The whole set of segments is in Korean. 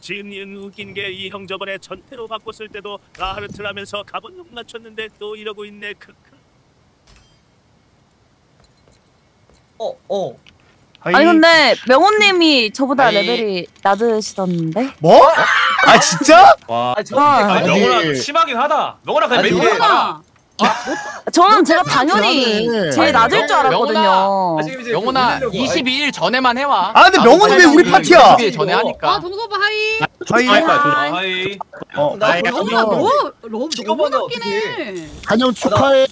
지은 웃긴 게 이 형 저번에 전태로 바꿨을 때도 라하르트라면서 갑은 욕 낮췄는데 또 이러고 있네. 크크. 아니 근데 명호님이 저보다 레벨이 낮으시던데? 뭐? 아 진짜? 와. 명호랑 심하긴 하다. 명호랑 그냥 맨날 봐. 저는 제가 당연히 제일 낮을 줄 알았거든요. 명호나 22일 전에만 해와. 아 근데 명호는 왜 우리 파티야? 22일 전에 하니까. 아 동서봐 하이. 하이. 나 너무 웃기네. 한영 축하해.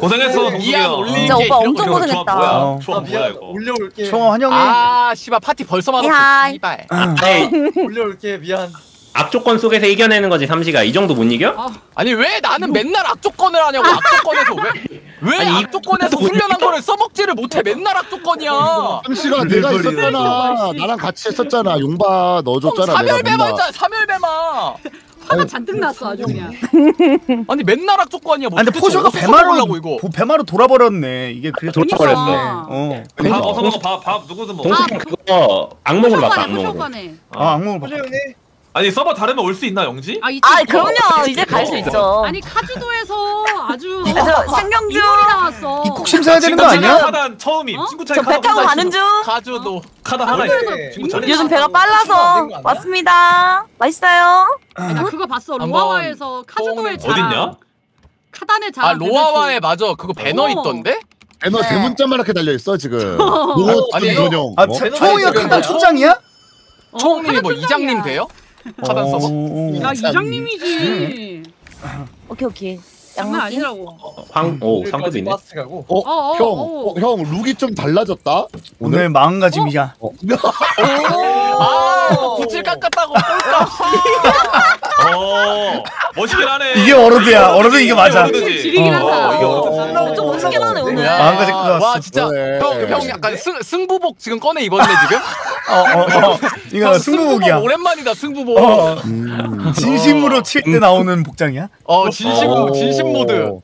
고생했어. 이안 올리게. 진짜 오빠 엄청 고생했다. 좋아 뭐야 이거. 올려올게. 총 환영해. 아 씨발 파티 벌써 말았어. 씨발. 올려올게 미안. 악조건 속에서 이겨내는 거지 삼시가. 이 정도 못 이겨? 아니 왜 나는 맨날 악조건을 하냐고. 악조건에서 왜 악조건에서 훈련한 거를 써먹지를 못해. 맨날 악조건이야. 삼시가 내가 있었잖아. 나랑 같이 했었잖아. 용바 넣어줬잖아. 사멸배마 했잖아. 사멸배마. 화가 잔뜩 났어 아주 그냥. 아니 맨날 악조건이야. 뭐 근데 포쇼가 배마로 돌아버렸네. 이게 그래서 돌아버렸네. 밥 누구든 먹어. 동생 그거 악몽으로 봤다. 악몽으로 봤다. 아니 서버 다르면 올 수 있나 영지? 아 그럼요. 이제 갈 수 있죠. 아니 카주도에서 아주 생경주 나왔어. 입국 심사해야 되는 거 아니야? 카단 처음임. 친구 차이 카단 배 타고 가는 중. 카주도 카단 하나 있어. 요즘 배가 빨라서 왔습니다. 맛있어요. 나 그거 봤어. 로아와에서 카주도의 자 어딨냐? 카단의 자. 아 로아와에 맞아. 그거 배너 있던데? 배너 대문짝만 이렇게 달려 있어 지금. 아니 전용. 아 총이야 카단 총장이야? 총님이 뭐 이장님 돼요? 카단 서버? 나 이장님이지. 오케이 오케이. 장난 아니라고. 황오 상급이 있네. 형 룩이 좀 달라졌다. 오늘 마음가짐이야. 아 부칠 깎았다고 꼴값이. 멋있긴 하네. 이게 워로드야. 워로드 이게 맞아. 지리긴 하다. 좀 멋있긴 하네 오늘. 마음가짐 끝났어. 와 진짜 형 약간 승부복 지금 꺼내 입었네 지금. 이거 승부복이야. 오랜만이다 승부복. 진심으로 칠 때 나오는 복장이야? 진심 모드. 좀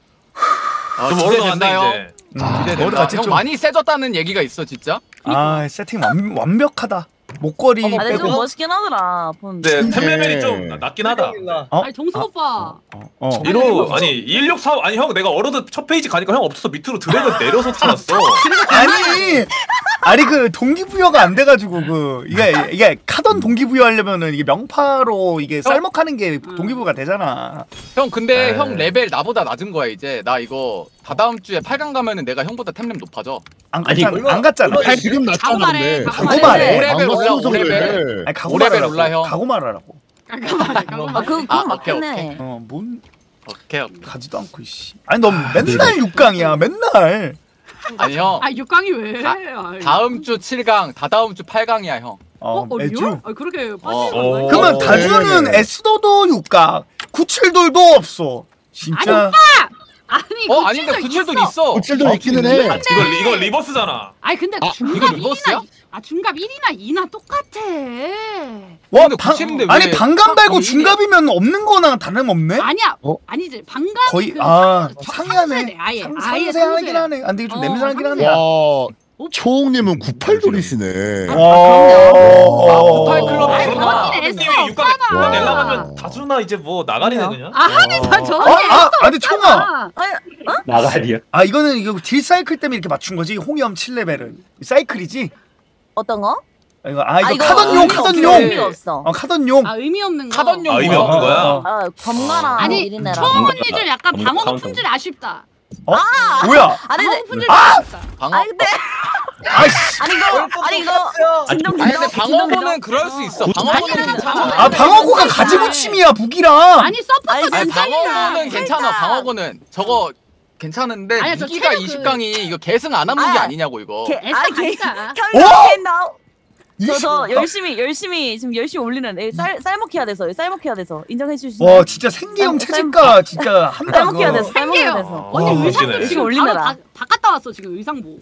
워로드 왔나요? 형 많이 세졌다는 얘기가 있어 진짜. 아 세팅 완벽하다. 목걸이 빼고. 근데 좀 멋있긴 하더라. 근데 템 레벨이 좀 낮긴 하다. 아니 동수 오빠. 아니 2164 아니 형 내가 워로드 첫 페이지 가니까 형 없어서 밑으로 드래그 내려서 찾았어. 아니 그 동기부여가 안 돼가지고 그 이게 카던 동기부여 하려면은 이게 명파로 이게 쌀먹하는 게 동기부여가 되잖아. 형 근데 형 레벨 나보다 낮은 거야 이제. 나 이거 다다음 주에 8강 가면은 내가 형보다 템램 높아져. 안 갔잖아. 지금 낮잖아. 가고 말해. 5레벨 올라 형. 가고 말하라고. 그건 맞겠네. 뭔 가지도 않고 이씨. 아니 넌 맨날 6강이야 맨날. 아니 형. 아 6강이 왜? 다음 주 7강, 다다음 주 8강이야 형. 애주? 아 그렇게 빠지는. 그러면 다주는 에스더도 6강, 97돌도 없어. 진짜. 아니 아닌데 97돌 있어. 97돌 있기는 해. 이거 리버스잖아. 아니 근데 중갑 1이나 2나 똑같아. 와, 아니 반감 말고 중갑이면 없는 거나 다름없네? 아니야. 아니지. 반감 거의 상세네. 아예 상세하긴 하네. 안 되게 좀 냄새나긴 하네. 초홍님은 98돌이시네. 와. 98클럽. 님이 6강 내려가면 다주나 이제 뭐 나가리네 그냥. 하긴 다 저기. 근데 총아. 나가리야. 이거는 이거 딜 사이클 때문에 이렇게 맞춘 거지. 홍염 7레벨은 사이클이지. 어떤 거? 이거 이거 카던용. 의미가 없어. 카던용. 의미 없는 거. 카던용. 의미 없는 거야. 겁나라. 아니 초홍 언니들 약간 방어 품질 아쉽다. 뭐야? 근데 방어구는 그럴 수 있어. 방어구가 가지무침이야 무기랑. 아니 서포터 방어구는 괜찮아. 방어구는 저거 괜찮은데 무기가 20강이 이거 계승 안 한 무기 아니냐고 이거. 그래서 열심히 올리는 쌀먹해야 돼서 인정해 주시면. 와 진짜 생계형 체질가 진짜 한다. 쌀먹해야 돼서. 언니 의상도 지금 올리느라 다 갔다 왔어 지금 의상보.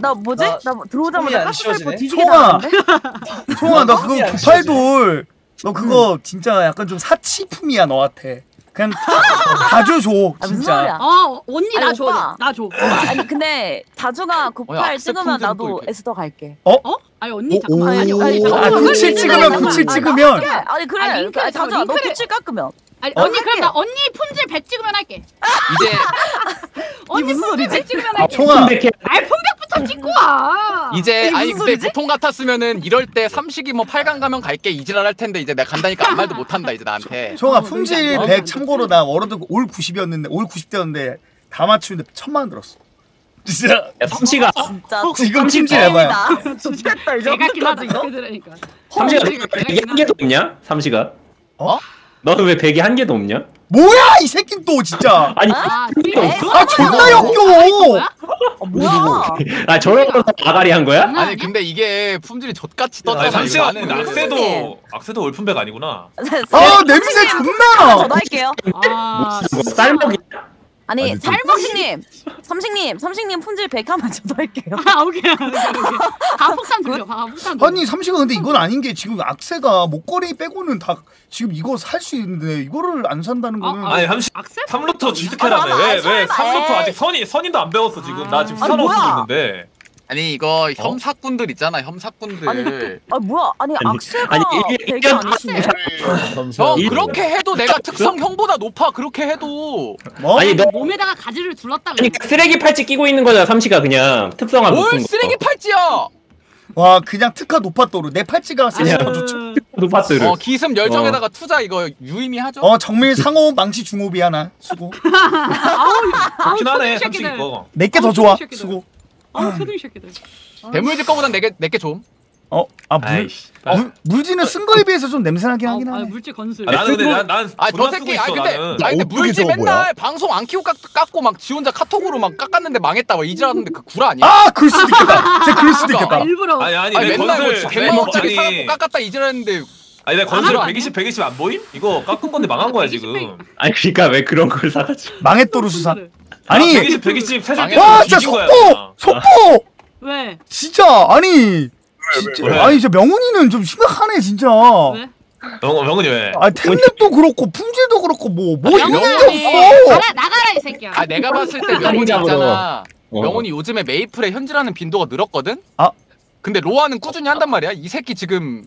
나 뭐지? 나 들어오자마자 가스셀프 뒤지게 나왔는데. 총아 나 그거 98돌 너 그거 진짜 약간 좀 사치품이야 너한테. 그냥 다 줘. 진짜. 어, 언니 나 줘. 나 줘. 아니 근데 다주가 98 찍으면 나도 에스더 갈게. 어? 어? 아니 언니 잠깐만. 아니 잠깐만. 97 찍으면 97 찍으면. 아니 그래. 다주야 너 97 깎으면. 아니 언니 그럼 나 언니 품질 100 찍으면 할게. 이제 언니 품질 100 찍으면 할게. 총아. 아이 품백부터 찍고 와. 이제 아니 근데 보통 같았으면은 이럴 때 삼식이 뭐 8강 가면 갈게 이지랄 할 텐데 이제 내가 간다니까 아무 말도 못 한다 이제 나한테. 총아 품질 100 참고로 나 워로드 올 90이었는데 올 90대였는데 다 맞추는데 1000만 원 들었어. 진짜. 야 삼식아. 진짜. 지금 품질 해봐요. 좋겠다 이제. 내가 기마도 이거 들으니까. 삼식아 이게 한 개도 없냐? 삼식아. 어? 너는 왜 백이 한 개도 없냐? 뭐야 이 새끼 또 진짜. 아니 아 존나 역겨워. 뭐야? 아 저런 걸로 아가리 한 거야? 아니 근데 이게 품질이 좆같이 떴다. 잠시만 악세도 월품백 아니구나. 아 냄새 존나. 전화할게요. 아 쌀먹이. 아니 삼식님 삼식님 품질 100 한번 전화할게요. 아 오케이. 가폭탄 드려. 아니 삼식은 근데 이건 아닌 게 지금 악세가 목걸이 빼고는 다 지금 이거 살 수 있는데 이거를 안 산다는 거는. 아니 삼식 삼루터 주식해라며. 왜 삼루터 아직 선인도 안 배웠어 지금. 나 지금 선 없고 있는데. 아니 이거 혐사꾼들 있잖아 혐사꾼들. 아니 뭐야 아니 악세가 되게 안맞어. 그렇게 해도 내가 특성형보다 높아. 그렇게 해도 뭐? 아니 너 몸에다가 가지를 둘렀다가 그러니까 쓰레기 팔찌 끼고 있는 거잖아 삼시가. 그냥 특성한 뭘 쓰레기 팔찌야. 와 그냥 특화 높았도로 내 팔찌가 쓰레기가 좋죠. 높았도로 기습 열정에다가 투자 이거 유의미하죠. 정밀 상호 망치 중호비 하나 수고. 좋긴 하네 삼식 이거. 내게 더 좋아 수고. 아, 초등이 새끼들. 대물질 거보단 내게 좀. 물질은 쓴 거에 비해서 좀 냄새나긴 하긴 하네. 물질 건슬. 저 새끼. 근데 물질 맨날 방송 안 키우고 깎고 막 지 혼자 카톡으로 막 깎았는데 망했다 막 이지라는데 그 구라 아니야? 아, 그럴 수도 있겠다. 쟤 그럴 수도 있겠다. 일부러. 아니 맨날 뭐 100만원짜리 사갖고 깎았다 이지라는데. 아니 내 건설 120 안 보임? 이거 깎은 건데 망한 거야 지금. 아니 그러니까 왜 그런 걸 사가지? 망했도로 수산. 아니 120 세줄. 와 진짜 속보! 왜? 진짜 왜? 아니 진짜 명훈이는 좀 심각하네 진짜. 왜? 명훈이 왜? 아 템랩도 그렇고 품질도 그렇고 뭐 있는 게 없어. 나가라 이 새끼야. 아 내가 봤을 때 명훈이 있잖아. 명훈이 요즘에 메이플에 현질하는 빈도가 늘었거든? 아 근데 로아는 꾸준히 한단 말이야. 이 새끼 지금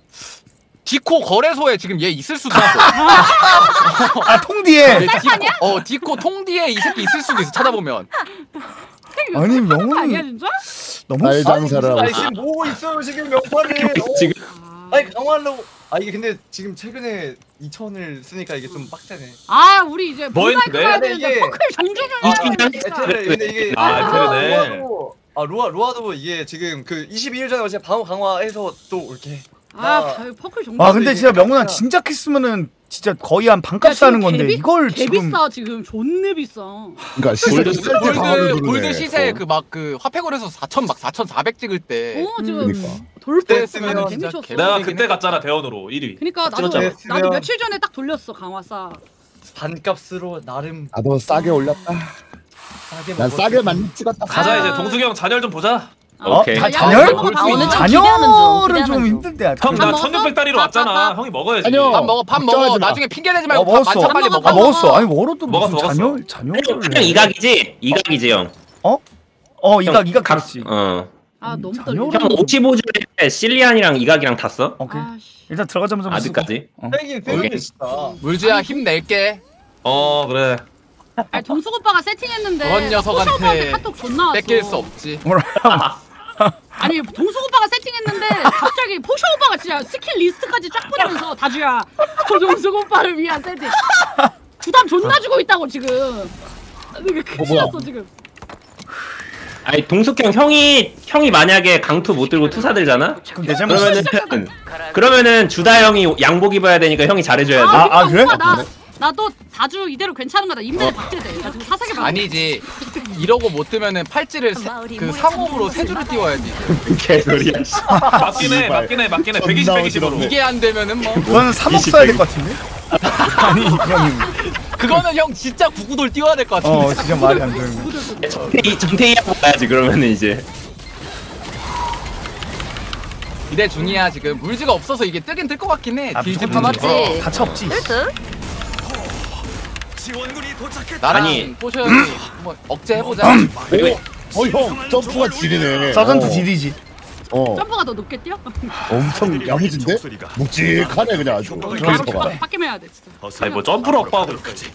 디코 거래소에 지금 얘 있을 수도 있어. 아 통디에. 디코 통디에 이 새끼 있을 수도 있어. 찾아보면. 아니 명훈이 너무 장사라. 아니 지금 뭐 있어요 지금 명판이. 지금. 아니 강화하려고. 아 이게 근데 지금 최근에 2000을 쓰니까 이게 좀 빡세네. 아 우리 이제 뭐인데? 근데 이게 포클 종주를. 근데 이게 그러네. 아 로아도 이게 지금 그 22일 전에 제가 방어 강화해서 또 올게. 퍼클 정말. 근데 진짜 명훈아 진짜 했으면은 진짜 거의 한 반값 사는 건데 이걸 지금 개비싸 지금 존내 비싸. 그러니까 골드 시세 그 막 그 화폐거래소 4,400 찍을 때. 그러니까. 돌때 쓰면 진짜 개. 내가 그때 갔잖아 대원으로 1위. 그러니까 나도 며칠 전에 딱 돌렸어 강화사. 반값으로 나름. 너 싸게 올렸다. 난 싸게 많이 찍었다. 가자 이제 동숙이 형 잔열 좀 보자. 잔열은 좀 힘들 때야. 형 나 1600달러로 왔잖아. 형이 먹어야지. 밥 먹어. 나중에 핑계 내지 말고 밥 만찬 빨리 먹어. 먹었어. 아니 워로드 무슨 잔열. 그냥 이각이지 형. 이각 갔지. 아 너무 떨려. 형 55줄에 실리안이랑 이각이랑 다 써? 오케이. 일단 들어가자마자 아직까지. 물주야 힘낼게. 그래. 아 동숙 오빠가 세팅했는데. 그런 녀석한테 카톡 존나 왔어. 뺏길 수 없지. 아니 동수 오빠가 세팅했는데 갑자기 포쇼 오빠가 진짜 스킬 리스트까지 쫙 보내면서 다주야 저 동수 오빠를 위한 세팅 부담 존나 주고 있다고 지금. 근데 큰일 났어 지금. 아니 동숙 형이 만약에 강투 못 들고 투사 들잖아? 그러면은 주다 형이 양복 입어야 되니까 형이 잘해줘야지. 그래? 나도 다주 이대로 괜찮은 거다. 임대를 박제돼. 나 지금 사색에 박제. 아니지. 이러고 못 뜨면은 팔찌를 그 상업으로 세 줄을 띄워야지. 개소리야. 맞긴 해. 120으로. 이게 안 되면은 뭐. 그거는 3억 써야 될 것 같은데? 아니 형님. 그거는 형 진짜 구구돌 띄워야 될 것 같은데. 진짜 말이 안 되는. 정태희 하고 가야지 그러면은 이제. 이대 중이야 지금. 물지가 없어서 이게 뜨긴 뜰 것 같긴 해. 딜 좀 파맞지. 가차 없지. 지원군이 도착했다. 아니 보셔야지. 뭐 억제 해보자. 형 점프가 지리네. 서전트 지리지. 점프가 더 높게 뛰어? 엄청 야무진데? 묵직하네 그냥 아주. 빡겜해야 돼 진짜. 아니 뭐 점프로 억박으로 크지.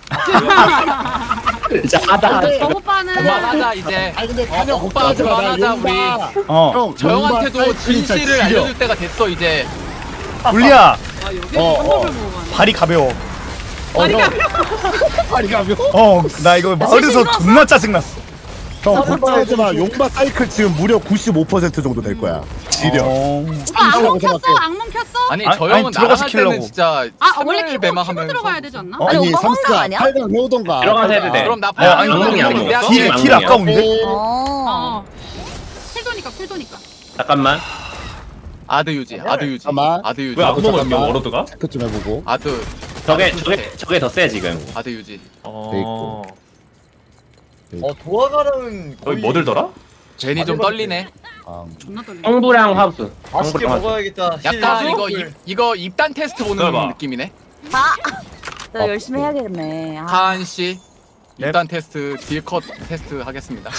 오빠는 맞아 이제. 아니 근데 탄영 오빠한테 말하자 우리. 저 형한테도 진실을 알려줄 때가 됐어 이제. 울리야. 발이 가벼워. 발이 가벼워. 발이 가벼워. 나 이거 마을에서 존나 짜증났어. 형 걱정하지마. 용바 사이클 지금 무려 95% 정도 될 거야. 지려. 악몽 켰어? 악몽 켰어? 아니 저 형은 나가갈 때는 진짜 원래 키고 들어가야 되지 않나? 아니 3차 8강 해오던가 들어가서 해도 돼. 그럼 나 8강 딜 아까운데? 쿨도니까 쿨도니까 잠깐만 아드유지 아드유지 아드유지. 왜 악몽을 껴 워로드가? 체크 좀 해보고 아드 저게 더 세 지금 아드유지 돼있고 도화가랑 거의 뭐 들더라? 제니 좀 떨리네. 존나 떨리네. 형부랑 하우스. 맛있게 먹어야겠다. 약간 이거 입단 테스트 보는 느낌이네. 나 열심히 해야겠네. 하한 씨 입단 테스트 딜컷 테스트 하겠습니다.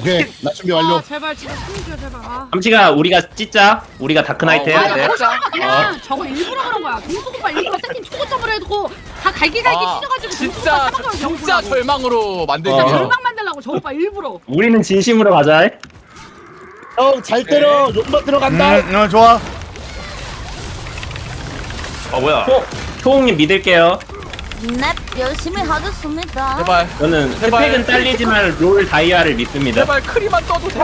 오케이 나 준비 완료. 제발 지금 숨겨줘 제발. 감치가 우리가 찢자. 우리가 다크나이트 해야 돼. 그냥 저거 일부러 그런 거야. 동숙 오빠 일부러 세팅 초고점으로 해놓고 다 갈기갈기 찢어가지고 진짜 절망으로 만들자. 절망 만들라고 저 오빠 일부러. 우리는 진심으로 가자. 형 잘 때려. 용바 들어간다. 좋아. 뭐야? 초홍님 믿을게요. 넵 열심히 하겠습니다. 제발 저는 스펙은 딸리지만 롤 다이아를 믿습니다. 제발 크리만 떠도 돼.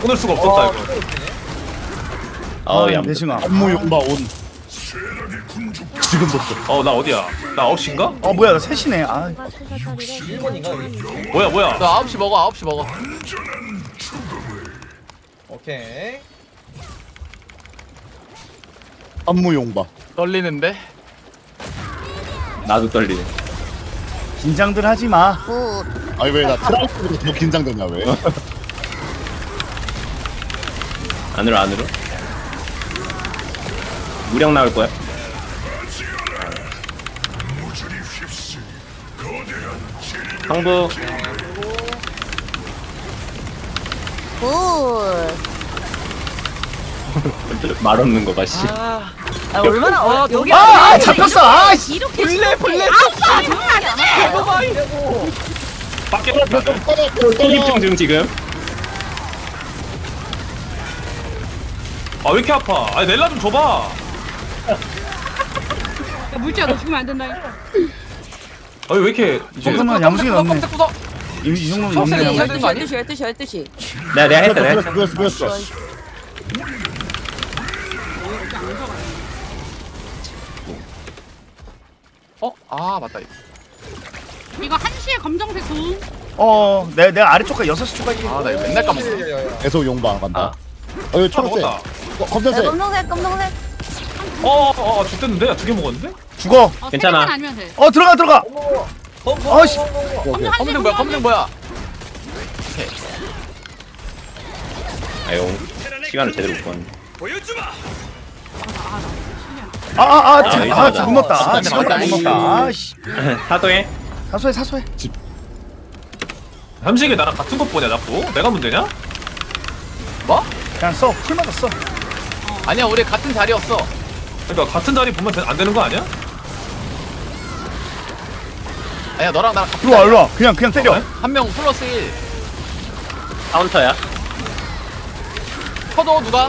끊을 수가 없었다 이거. 대신아 안무 용바 온. 지금 떴어. 나 어디야? 나 9시인가? 뭐야 나 3시네. 1번인가? 뭐야? 나 9시 먹어 9시 먹어. 오케이. 안무용바 떨리는데? 나도 떨리네. 긴장들 하지마. 아니 왜 나 트라우스보다 더 긴장되냐 왜? 안으로 무력 나올 거야. 형부 말 없는 거 봐, 씨. 얼마나 여기 잡혔어. 이렇게 블레. 아빠 장난 아니지? 밖에 소집중 지금. 왜 이렇게 아파? 넬라 좀 줘봐. 야 물지야 너 죽으면 안 된다. 왜 이렇게 정도면 야무지게 넣네. 이 정도면 야무지게 넣는 거 아니야? 12시. 내가 했다. 그랬어. 맞다. 이거 1시에 검정색 공. 내가 아래쪽까지 6시 쪽까지. 나 이거 맨날 까먹어. 계속 용방 간다. 초록색. 검정색. 검정색. 죽겠는데? 2개 먹었는데? 죽어. 괜찮아. 들어가. 씨. 검은색 뭐야? 오케이. 시간을 제대로 못 봤네. 보여주마. 지금 넣었다. 사소해. 함식이 나랑 같은 것 보냐 나쁘? 내가 문제냐? 뭐? 그냥 써. 풀만 써. 아니야 우리 같은 자리였어. 그러니까 같은 자리 보면 안 되는 거 아니야? 아니야 너랑 나랑. 일로와. 그냥 때려. 한 명 플러스 1. 카운터야. 쳐도 누가?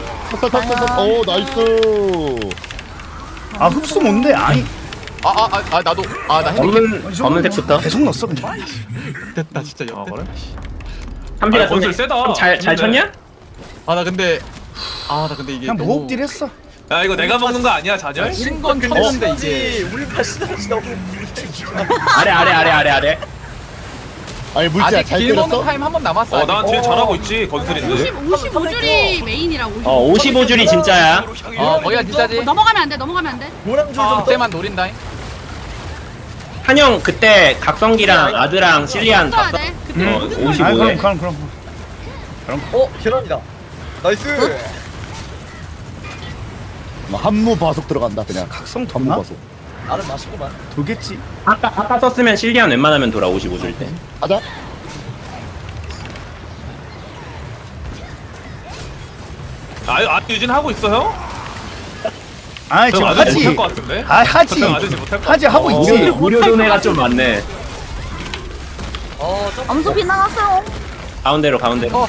나이스. 흡수 뭔데? 나도. 나 핸드캡. 검은색부터. 계속 넣었어 그냥. 됐다 진짜 그래? 한비가 건슬 세다. 잘 쳤냐? 나 근데. 나 근데 이게. 그냥 모흡딜 했어. 이거 내가 먹는 거 아니야 자절? 신건 쳤는데 이게. 우리 다시 너무. 아래. 아니 물지야 잘 때렸어? 타임 한 번 남았어. 난 뒤에 잘하고 있지 건슬인데. 55줄이 메인이라고. 55줄이 진짜야. 거기가 진짜지. 넘어가면 안 돼. 그때만 노린다잉. 한영 그때 각성기랑 아드랑 실리안 다 써. 55에. 그럼. 계란이다. 나이스. 한무 바속 들어간다 그냥. 각성 덤나? 나는 맛있구만. 돌겠지? 아까 썼으면 실기한 웬만하면 돌아 55줄 때. 가자. 아 유진 하고 있어요? 아이 지금 하지. 못할 것 같은데? 아 하지. 하지 하고 있지. 무료도네가 좀 많네. 암수 빗나갔어요. 가운데로 가운데로.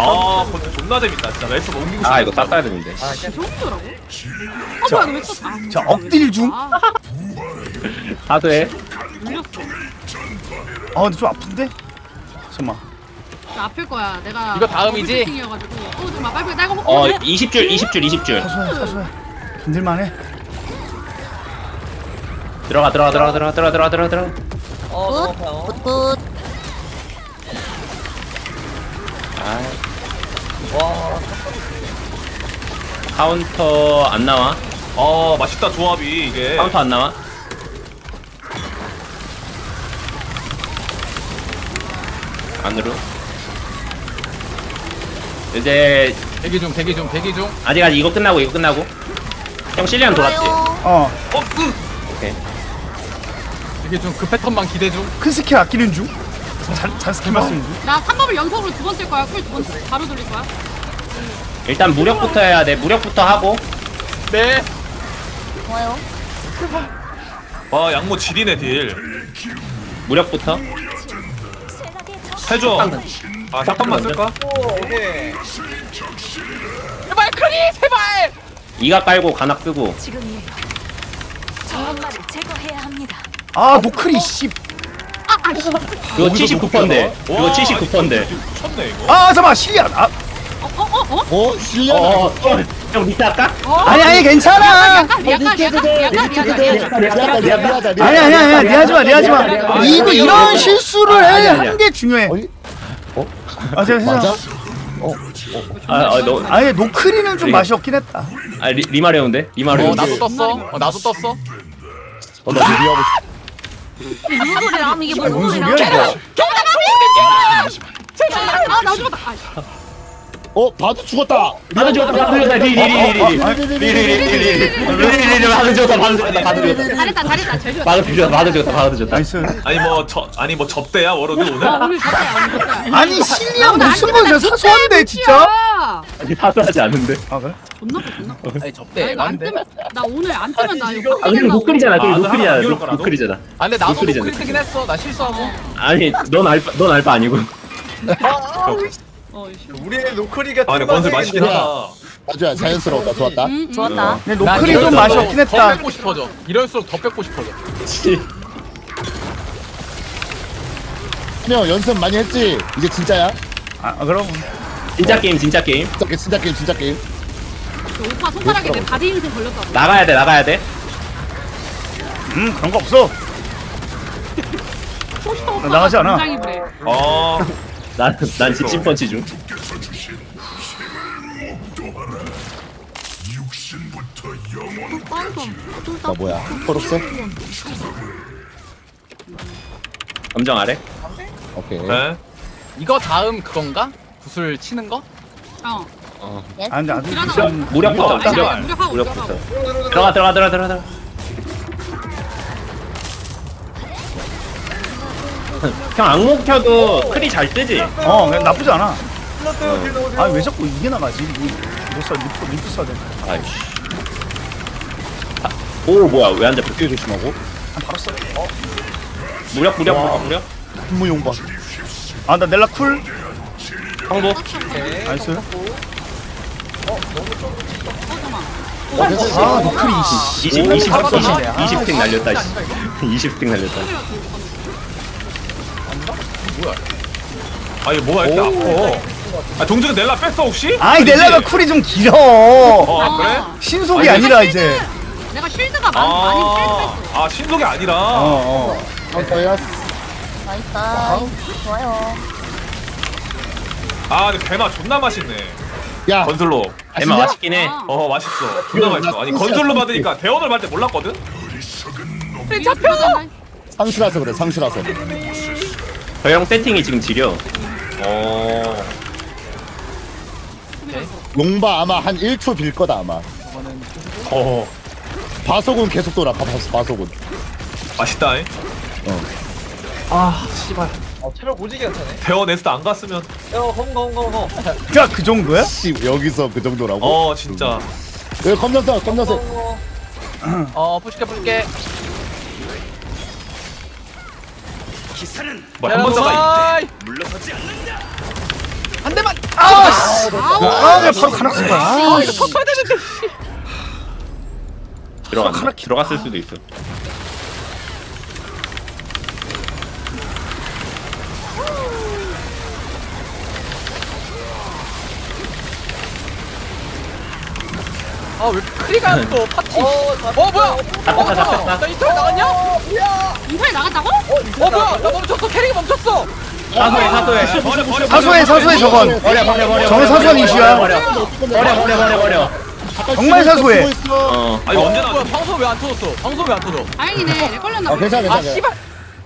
아, 근데 존나 재밌다. 진짜 레스 못 이기고. 아, 이거 다 따야 되는데. 아, 정도라고? 아, 뭐야, 왜 자, 억딜 중. 다 돼. 아, 근데 좀 아픈데? 잠깐만. 아플 거야. 내가 이거 다음이지. 좀 막 빨리 딸고 먹고. 20줄. 사소해. 힘들만해. 들어가. 굿. 와. 카운터 안 나와. 맛있다 조합이 이게. 카운터 안 나와. 안으로. 이제 대기 중. 아직 이거 끝나고. 형 실리안 돌았지. 오케이. 대기 중. 그 패턴만 기대 중. 큰 스킬 아끼는 중. 잘 스킬 맞습니다. 나 3법을 연속으로 2번 쓸 거야. 쿨 2번 바로 돌릴 거야. 일단 무력부터 해야 돼. 무력부터 하고. 네. 좋아요. 와 양모 지리네 딜. 무력부터. 해줘. 아 잠깐만 쓸까? 오케이. 제발 크리 제발. 이가 깔고 간악 쓰고. 지금이에요. 저항마를 제거해야 합니다. 아 모크리 씨. 그거 79%인데. 그거 79%인데. 아 잠깐만 실리안. 실리안. 형 밑에 할까? 아니 괜찮아. 아니야 니 하지마. 이거 이런 실수를 하는 게 중요해. 아 제가 맞아? 아예 노크리는 좀 맛이 없긴 했다. 아 리마레온데? 리마레온. 나도 떴어. 나 리하고 무슨 소리야? 이게 무슨 소리야? 나 죽었다. 바드 죽었다. 바드 죽었다. 아니 뭐 접대야 워로드 오늘? 아니 실리안 무슨 거야? 사소한데 진짜. 아니 사소하지 않은데. 아 그래? 존나. 아니 접대. 나 오늘 안 뜨면 나 이거. 아 근데 목걸이잖아. 아 근데 나도 목걸이 뜨긴 했어. 나 실수하고. 아니 넌 알바 아니고. 우리의 노크리가 아 근데 건슬 맛있긴 하다. 맞아 자연스러웠다. 좋았다. 좋았다. 근데 노크리 좀 맛이 없긴 했다. 더 뺏고 싶어져. 이럴수록 더 뺏고 싶어져. 형 연습 많이 했지? 이제 진짜야? 아 그럼 진짜 게임. 오빠 손가락에 내 바디 인생 걸렸다고. 나가야 돼. 그런 거 없어. 나가지 않아. 난 집신펀치 중. 나 뭐야? 포로스? 감정 아래? 오케이. 네. 이거 다음 그건가? 구슬 치는 거? 어. 안 돼. 무력부터. 들어가. 형 악몽 켜도 크리 잘 뜨지? 그냥 나쁘지 않아. 아니 왜 자꾸 이게 나가지? 리프 써야 돼. 아이씨. 오 뭐야 왜 안 잡혀? 뒤에 조심하고. 바로 써. 무력. 무용반. 아 나 넬라 쿨. 항복. 나이스. 너무 좁아. 아 노클이 20스택 날렸다. 20스택 날렸다. 뭐야? 아 이거 뭐가 이렇게 아파? 아 동준이 넬라 뺐어 혹시? 아이 넬라가 쿨이 좀 길어. 그래? 신속이 아니라 이제. 내가 쉴드가 많이 뺐어. 아 신속이 아니라. 나이스. 나이스. 좋아요. 아 근데 배마 존나 맛있네. 야 건슬로. 배마 맛있긴 해. 어 맛있어. 존나 맛있어. 아니 건슬로 받으니까 대원을 받을 때 몰랐거든. 잡혀. 상실라서 그래. 상실라서. 저 형 세팅이 지금 지려. 어. 용바 아마 한 1초 빌 거다 아마. 어. 바소군 계속 돌아. 바소군. 맛있다. 어. 아, 씨발. 아, 체력 오지게 괜찮네. 대어네스트 안 갔으면. 야, 헝거. 야, 그 정도야? 씨, 여기서 그 정도라고? 어, 진짜. 왜 검정색. 어, 부실게. 기사는 뭐 한 번 더가 있대. 물러서지 않는다. 한 대만. 아, 씨. 아, 내가 바로 가나 쓴다. 아, 이거 터야 되는데. 들어갔을 수도 있어. 아 왜 크리가 또 파티? 어 뭐야? 나 이탈 나갔냐? 야 이탈 나갔다고? 어 뭐야? 나 멈췄어. 캐릭이 멈췄어. 사소해 저건. 버려. 저건 사소한 이슈야. 버려. 정말 사소해. 아니 언제 나왔어? 방송 왜 안 터졌어? 방송 왜 안 터져? 다행이네. 내 걸렸나? 괜찮아. 아 씨발.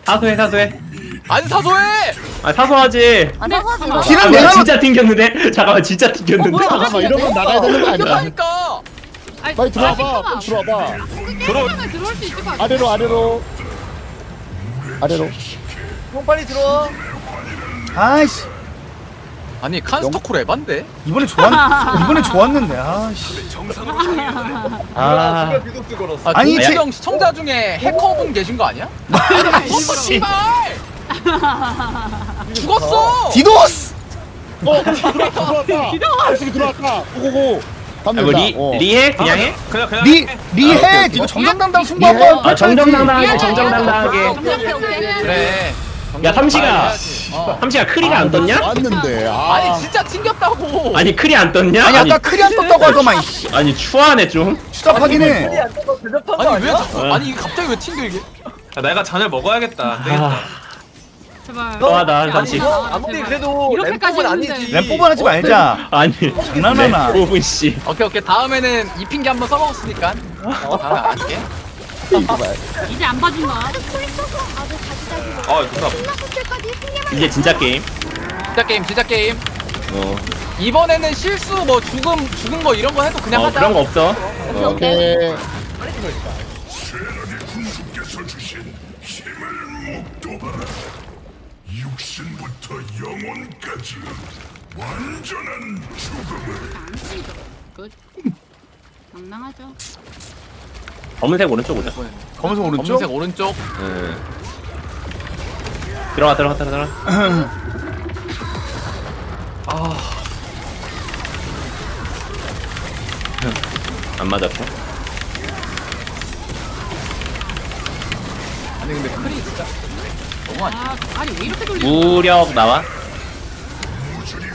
사소해. 안 사소해! 아 사소하지. 안 사소하지. 기름 내가 진짜 튕겼는데. 잠깐만 진짜 튕겼는데. 잠깐만 이러면 나가야 되는 거 아니야? 아니, 빨리 들어와봐. 들어올 수 있을 것 같아. 아래로. 형 빨리 들어와. 아이씨. 아니 칸스토콜 에반데? 이번에 좋았는데. 아이씨. 아. 아니 지금 시청자 중에 해커분 계신 거 아니야? 씨발. 죽었어. 디도스. 들어왔다. 오고고. 리해? 그냥 해? 그냥 리해! 이거 정정당당 승부하고 아 정정당당하게 그래. 야 삼시가 크리가 안 떴냐? 왔는데 아니 진짜 튕겼다고. 아니 크리 안 떴냐? 아니 아까 크리 안 떴다고 하더만. 아니 추하네 좀. 추잡하긴 해. 아니 왜 자꾸 아니 갑자기 왜 튕겨 이게. 내가 잔을 먹어야겠다. 안 되겠다. 너하다 잠시. 아무리 그래도 램뽑은 아니지. 램뽑은 하지 말자. 아니 장난하나. 램뽑은 씨. 오케이 다음에는 이 핑계 한번 써먹었으니까. 다음에 안 할게. 이제 안 봐준다. 아 좋다. 이제 진짜 게임. 어. 이번에는 실수 뭐 죽은 거 이런 거 해도 그냥 하자. 그런 거 없어. 오케이. 육신부터 영혼까지 완전한 죽음을. 장난하죠. 검은색 오른쪽 오자. 검은색 오른쪽. 네. 들어가. 아. 안 맞았어? 아니 근데 크리 진짜. 아, 아니 왜 이렇게 돌리냐? 무력 나와.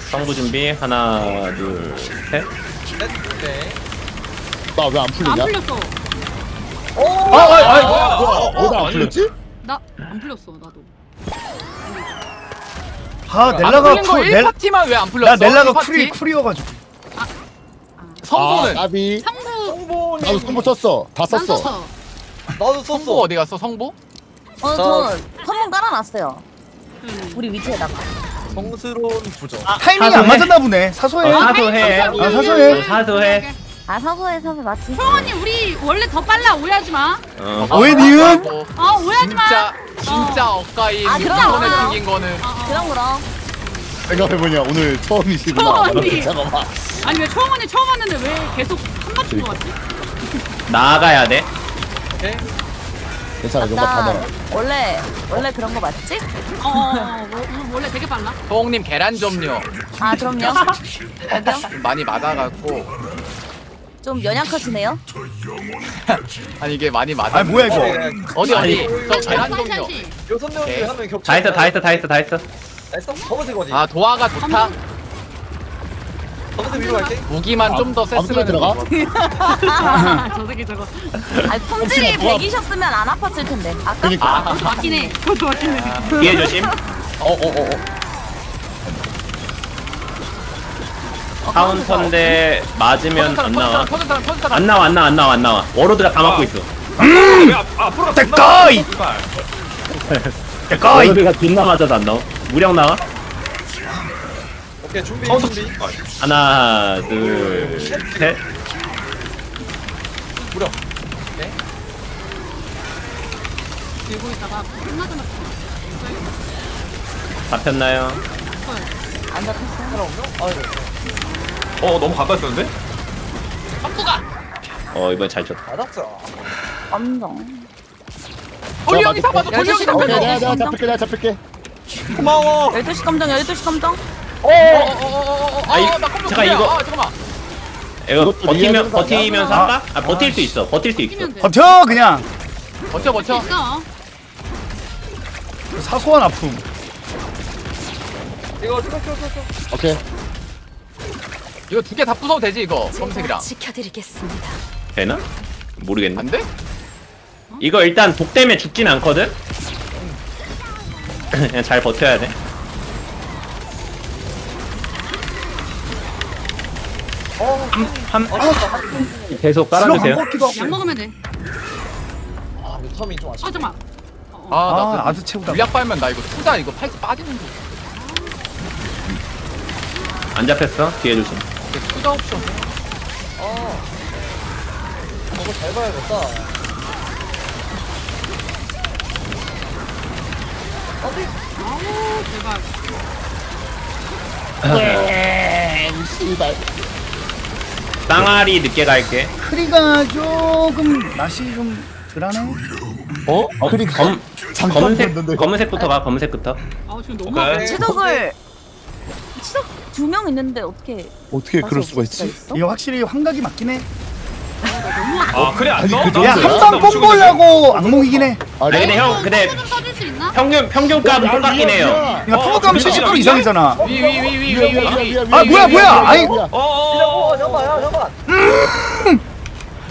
성부 준비 하나 둘 셋. 나 왜 안 풀리냐? 안 풀렸어. 뭐야? 왜 나 안 풀렸지? 나 안 풀렸어 나도. 아 넬라가 넬라티만 왜 안 풀렸어? 나 넬라가 쿠리어가지고. 성부는 나비. 나도 성부 썼어. 다 썼어. 나도 성부 어디 갔어 성부? 저 선봉 깔아놨어요. 우리 위치에다가. 성스러운 부정. 아, 타이밍이 안 맞았나 보네. 사소해. 사소해. 사소해 맞지. 성원이 우리 원래 더 빨라. 오해하지 마. 오해 니은. 오해하지 마. 진짜 억까이. 아 그럼 그럼. 생각해보냐 오늘 처음이시구나. 잠깐만. 아니 왜 청원이 처음 왔는데 왜 계속 한 맞춘 거 같지? 나가야 돼. 괜찮아, 용감 받아라. 원래 그런 거 맞지? 원래 되게 빨라. 소홍님 계란 좀요. 아, 그럼요. 많이 맞아갖고 좀 연약하시네요. 아니 이게 많이 맞아. 아니 뭐야 이거? 어디? 저 계란 좀요. 다 했어. 검은색 어디? 아 도화가 좋다. 거기서 위로 갈게. 무기만 좀 더 셌으면 들어가. 저 새끼 저거. 아 품질이 100이셨으면 안 아팠을 텐데. 아까. 그러니까. 아, 맞긴 해. 그것도 맞긴 해. 뒤에 조심. 카운터인데 맞으면 안 나와. 안 나와. 워로드가 다 막고 있어. 데꺼이! 데꺼이! 워로드가 존나 맞아도 안 나와. 무력 나와. 오케이, 준비. 하나, 둘, 셋. 무력. 네. 들고 있다가 끝나자마자. 잡혔나요? 안 잡혔어요. 너무 가까웠었는데? 가 이번엔 잘 쳤다. 받았어. 엄정. 올리언이 잡아줘. 올리언이 잡아줘. 내가 잡힐게. 고마워. 12시 검정, 12시 검정. 잠깐 이거. 잠깐만. 이거 버티면서 할까? 아, 버틸 수 있어. 버텨 그냥. 버텨. 사소한 아픔. 이거 쭉. 오케이. 이거 두 개 다 부숴도 되지 이거 검색이랑. 지켜드리겠습니다. 되나? 모르겠네. 안 돼? 이거 일단 독 때문에 죽진 않거든. 그냥 잘 버텨야 돼. 계속 깔아주세요. 약 먹으면 돼. 아, 내 텀이 좀 아쉽다. 하지마. 나 아주 최고다. 물약 빨면 나 이거 투자 이거 팔찌 빠지는 거. 안 잡혔어? 뒤에 조심. 투자 옵션. 저거 잘 봐야겠다. 대박. 씨발. 땅아리 늦게 갈게. 크리가 조금 맛이 좀 덜하네. 크리가? 검은색부터 가. 아 지금 너무 아파. 치석 2명 있는데 어떻게 그럴 수가 있지? 이거 확실히 환각이 맞긴 해. 그래 안 넣어? 야 항상 뽕보려고 악몽이긴 해. 근데 형 근데 평균 값은 똑같긴 해요. 그러니까 평균 값은 70% 이상이잖아. 아 뭐야 아니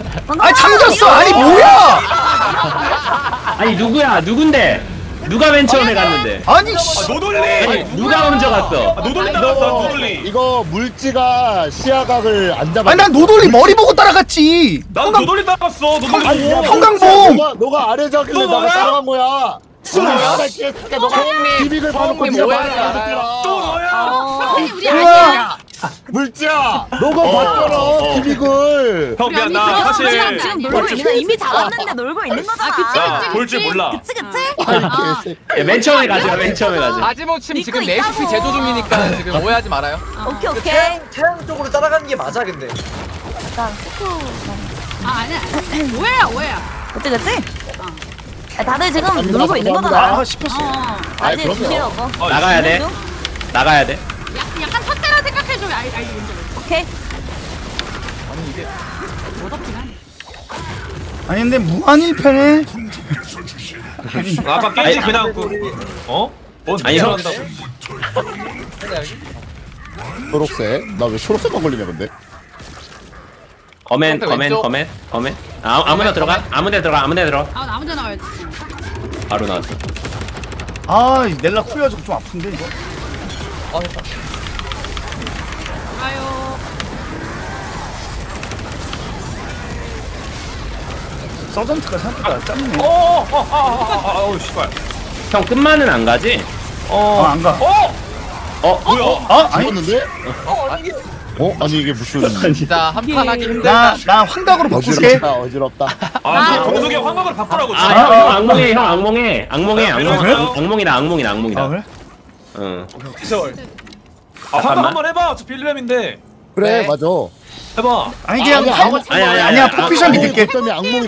잠깐만. 아니 잠겼어. 아니 뭐야. 아니 누군데? 누가 맨 처음에 갔는데? 노돌리! 누가 먼저 갔어? 노돌리 따라갔어, 노돌리! 이거 물지가 시야각을 안 잡아. 난 노돌리 머리 보고 따라갔지! 난 노돌리 따라갔어, 노돌리! 형광봉! 너가 아래자길래 나가 따라간 거야! 또 너야? 총님 뭐야? 또 너야? 물지야! 너가 봤잖아, 기믹을! 형 미안, 나 사실 지금 놀고 있는 이미 잡았는데 놀고 있는 거잖아. 볼 줄 몰라. 그치? 맨 처음에 가자, 아지모침 지금 레시피 제조 중이니까 지금 오해하지 말아요. 오케이. 태양 쪽으로 따라가는 게 맞아, 근데. 약간 스쿠... 아니야. 오해야. 그치? 다들 지금 놀고 있는 거잖아. 싶었어. 아니, 그럼요. 나가야 돼. 약간 첫째라 생각해줘. 아이 오케이. 아니 이게 못 없긴 하네. 아니 근데 무한일편에 아까 깨지 그냥 아니 형 초록색. 나 왜 초록색만 걸리냐 근데. 거맨 아무나 들어가. 아무데 들어가. 아 아무데 나와야지. 바로 나왔어. 아 넬라 쿨려서 좀 아픈데 이거. 됐다. 아유. 서전트가 생각보다 짧네. 아우 씨발. 형 끝만은 안 가지? 안 가. 뭐야? 죽었는데? 아니 이게 무슨? 진짜 한판 하기 힘들다. 나 환각으로 바꿀게. 어지럽다. 정석이 형 환각으로 바꾸라고. 악몽이다. 그래? 응. 기절. 한번 해봐. 저 빌리램인데. 그래 맞아. 해봐. 아니 그냥 아니야. 포피션 믿을게. 악몽이고.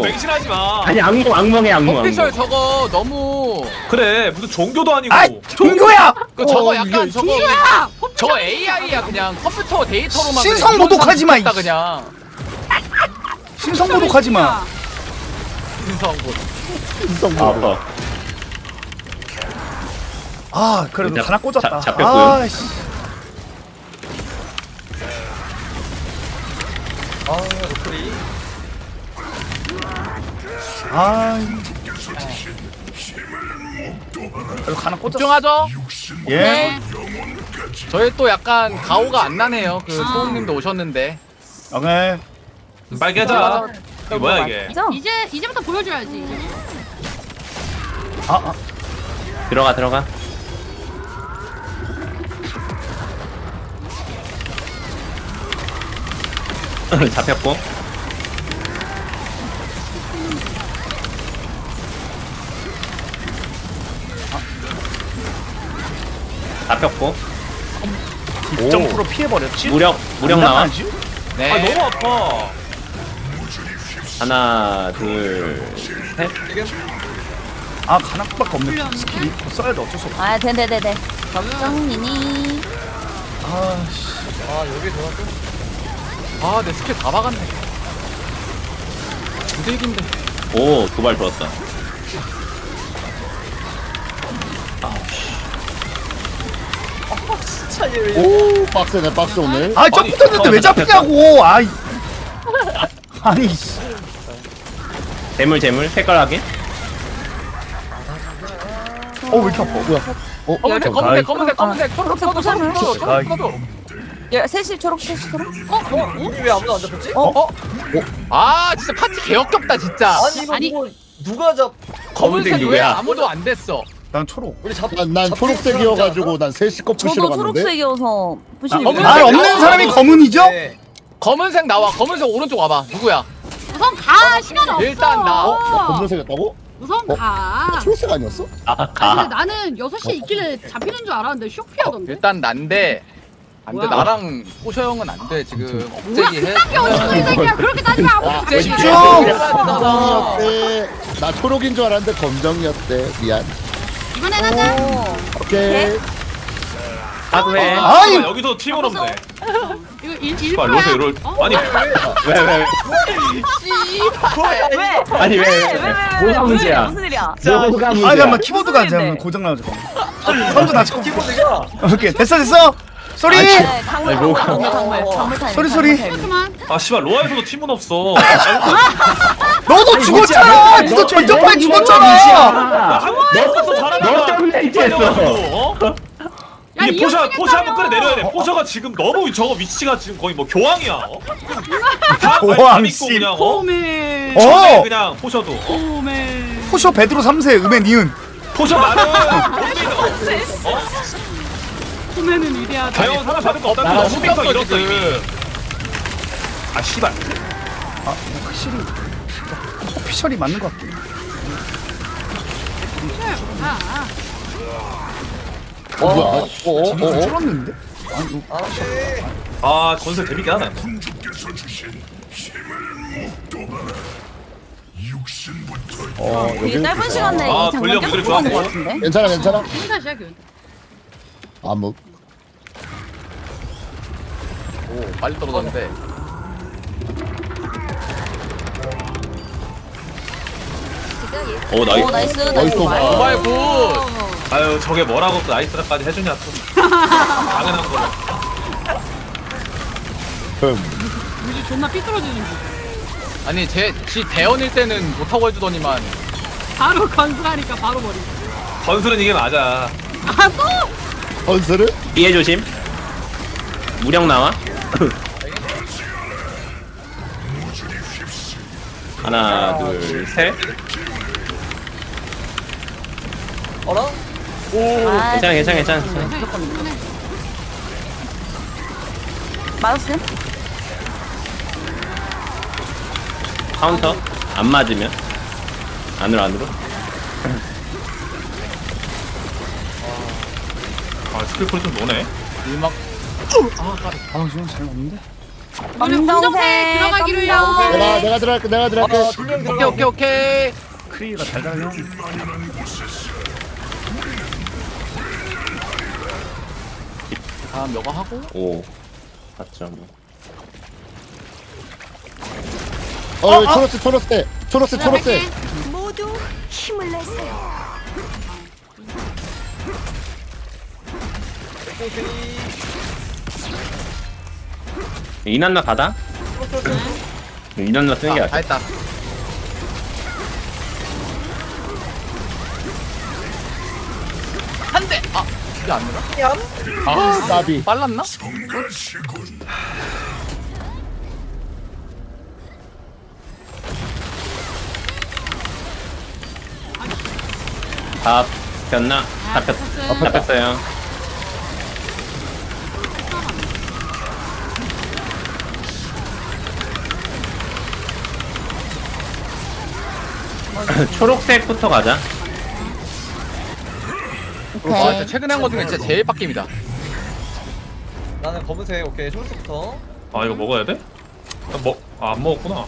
맹신하지 마. 아니 악몽. 포피션 저거 너무. 그래 무슨 종교도 아니고. 아 종교야. 저거 약간 종교야. 저거 AI야 그냥 컴퓨터 데이터로만. 신성 모독하지 마. 그냥. 신성 모독하지 마. 신성 모독. 그래도 하나 꽂았다. 잡혔고요. 아우 로프리. 아. 여기 가나 꽂혔어. 집중하죠. 예. 네. 저희 또 약간 가오가 안 나네요. 그 소음님도 오셨는데. 오케이. 빨리 가자. 이거 뭐야 이게? 이제부터 보여줘야지. 아, 아. 들어가 들어가. 잡혔고. 잡혔고. 오. 점프로 피해버렸지? 무력 나와. 네. 아 너무 아파. 하나 둘 셋. 아 가나밖에 없네. 스킬이 써야 돼. 어쩔 수 없어. 아 네네네네. 걱정이니. 아씨. 아 여기 들어갔어. 아, 내 스킬 다 박았네. 무대기인데. 오, 도발 좋았다. 아, 진짜 얘 왜. 오, 빡세네, 빡세 오네. 아, 저 붙었는데 왜 잡히냐고! 아이. 아니, 씨. 재물, 색깔하게. 어, 왜 이렇게 아파? 뭐야? 어, 검은색, 초록. 야, 셋이 초록. 어? 우리 왜 아무도 안 잡혔지? 어? 아, 진짜 파티 개역겹다 진짜. 아니 이거 뭐 누가 잡? 검은색 왜 아무도 안 됐어? 난 초록. 우리 난 초록색이어가지고 난 셋이 껍질이라고 봤는데. 저도 초록색이어서 부시는. 아, 없는 사람이 검은이죠? 네. 검은색 나와. 검은색 오른쪽 와봐. 누구야? 우선 가. 시간 없어. 일단 나. 검은색이었다고? 우선 가. 초록색 아니었어? 아, 가. 아니, 근데 나는 6시에 있길래 잡히는 줄 알았는데 쇼피하던데. 일단 난데. 안돼 나랑 호셔 형은 안돼 지금 억제기 해. 그딴 게 어딨어 이 새끼야. 그렇게 따지면 아무것도 안 해. 집중! 검정이었대. 나 초록인 줄 알았는데 검정이었대. 미안. 이번엔 하자. 오케이. 아그래. 아니 여기도 팀으로 없네. 이거 일로서 아니 왜? 씨발 왜? 아니 왜? 뭐가 문제야? 무슨 일이야? 뭐가 문제야? 아 잠깐만 키보드가 안 고장 나가지고. 먼저 다시 키보드가. 오케이 됐어. 소리! 소리! 아 씨발 로아에서도 팀은 없어. 너도 죽었잖아! 니도 전적판에 죽었잖아! 너 때문에 이태했어. 이게 포샤 한번 끌어 내려야 돼. 포샤가 지금 너무 저거 위치가 지금 거의 뭐 교황이야. 교황 씨. 그냥 포셔도. 포셔 베드로 3세 음에 니은. 포셔 말은. 소매는 위대하다. 자연 하나 받을 거 없다고 너무 뺏어 잃었어 이미. 아 씨발. 아 확실히 오피셜이 맞는 것 같긴. 뭐야? 지금 줄었는데? 아 건설 재밌게 하네. 여기 짧은 시간 내에 이 장면 계속 보는 것 같은데? 괜찮아. 암흑. 오 빨리 떨어졌는데. 오 나이스. 도발 굿. 아유 저게 뭐라고 또 나이스라까지 해주냐 또. 당연한 거라. 우리 존나 삐뚤어지는 거. 아니 지 대원일 때는 못하고 해주더니만. 바로 건수라니까 바로 버리. 건수는 이게 맞아. 아 또. 건수를? 피해 조심. 무력 나와. 하나, 둘, 셋. 어라? 오. 괜찮아. 마우스? 카운터? 안 맞으면? 안으로. 아 스크리프트 좀 노네. 일막. 아 지금 잘 없는데. 검정색 들어가기로요. 내가 들어갈게. 오케이. 크리가 잘 가요. 다음 여가 하고. 오. 맞죠 뭐. 초록색. 모두 힘을 내세요. 이난나 가다? 이런거 쓰는게 아니야. 했다. 한 대! 아! 이게 안 되나? 아, 나비. 빨랐나? 다 폈나? 다 폈어요. 다 폈어요. 초록색부터 가자. 와, 진짜 최근에 한 것 중에 진짜 제일 빡김이다. 나는 검은색, 오케이, 초록색부터. 아, 이거 먹어야 돼? 안 먹었구나.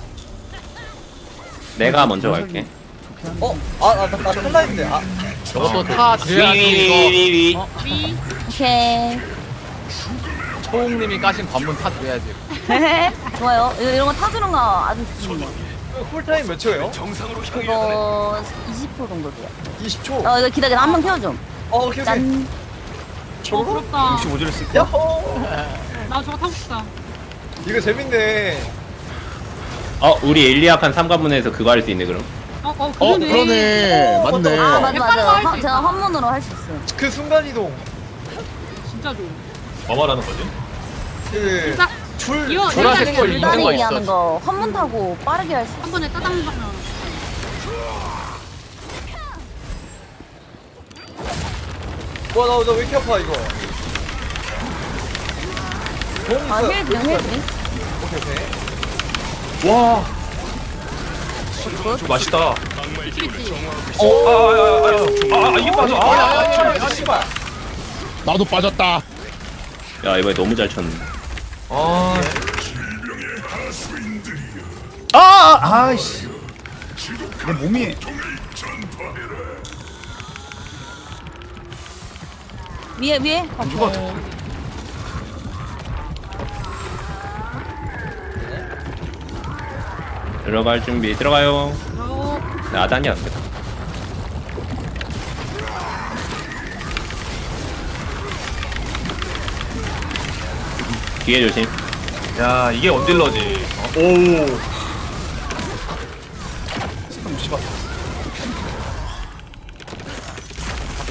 내가 먼저 갈게. 나 탈라인데. 아, 저것도 타 드려야지. 이거. 오케이. 초홍님이 까신 관문 타 드려야지. 좋아요. 이런 거 타주는 거 아주 좋습니다. 쿨타임 몇 초예요? 정상으로 이거 20초 정도 돼요. 20초? 이거 기다려. 한번 태워줘. 오케이. 짠. 저거 부럽다. 65주를 쓸게. 나 저거 타고 싶다. 이거 재밌네. 우리 일리아칸 3관문에서 그거 할 수 있네, 그럼. 그러네. 맞네. 맞아. 제가 한문으로 할 수 있어. 그 순간이동. 진짜 좋아. 뭐 말하는 거지? 줄라색 걸 있는 거 있어. 한문 타고 빠르게 할 수 있어. 한 번에 따당하면. 와, 나 왜 이렇게 아파, 이거. 힐 중. 오케이. 와. 저 맛있다. 이게 빠져. 씨발. 나도 빠졌다. 야, 이번에 너무 잘 쳤네. 아이씨. 내 몸이. 위에. 누가 들어갈 준비. 들어가요. 나단이 안 되다. 뒤에 조심. 야, 이게 언딜러지. 오우. 씨발.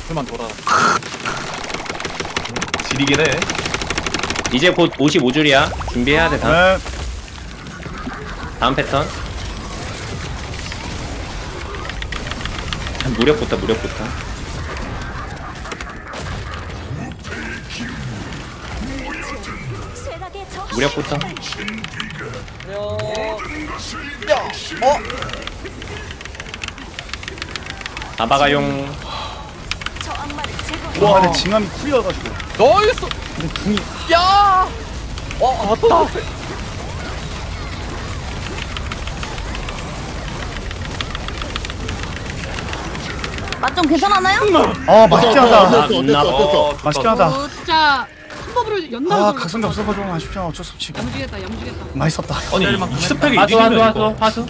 그만 돌아. 지리긴 해. 이제 곧 55줄이야. 준비해야 돼. 다음 패턴. 무력부터. 무력부터. 아바가용. 와, 근데 징함이 쿨이어가지고. 나이스. 근데 궁이. 야. 왔다. 맛 좀 괜찮았나요? 맛있게 하다. 맛있게 하다. 진짜 큰 법으로 연나. 각성기 없어서 좀 아쉽지. 어쩔 수 없지. 염지겠다. 맛있었다. 아니, 이 스펙이 이기는 거. 파수.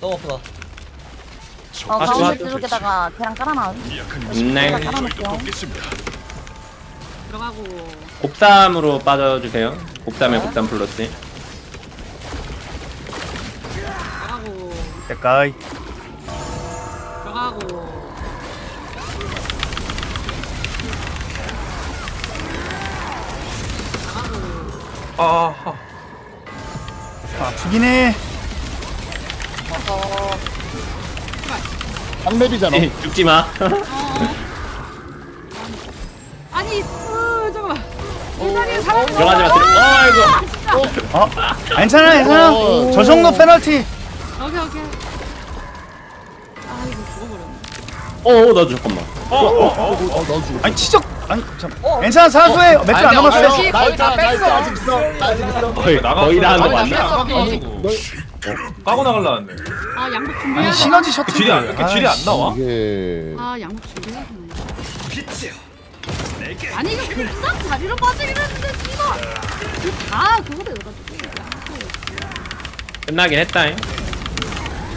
너무 아프다. 가운데 뚜룩에다가 계란 깔아놔. 계란 깔아놓을게요. 들어가고. 곱삼으로 빠져주세요. 곱삼에 곱삼 플러스. 들어가고. 대가이. 들어가고. 아프긴 해. 방맵이잖아. 죽지마. 아니, 잠깐만. 이 자리에 사람 들어가지마. 아이고. 괜찮아. 저 정도 페널티. 오케이. 아, 이거 죽어버렸네. 나도 잠깐만. 나도 죽어. 아니, 괜찮아, 사수해. 몇 줄 안 남았어요. 거의 다 뺐어. 아직 있어. 거의 다 한 거 맞나? 까고 나갈라는데. 양복 준비해. 시너지 셔틀. 딜이 안 나와. 이게... 양복 준비해. 아니, 이거 급상 다리로 빠지긴 했는데 씨발. 다 그거다 넣어가지고. 끝나긴 했다잉.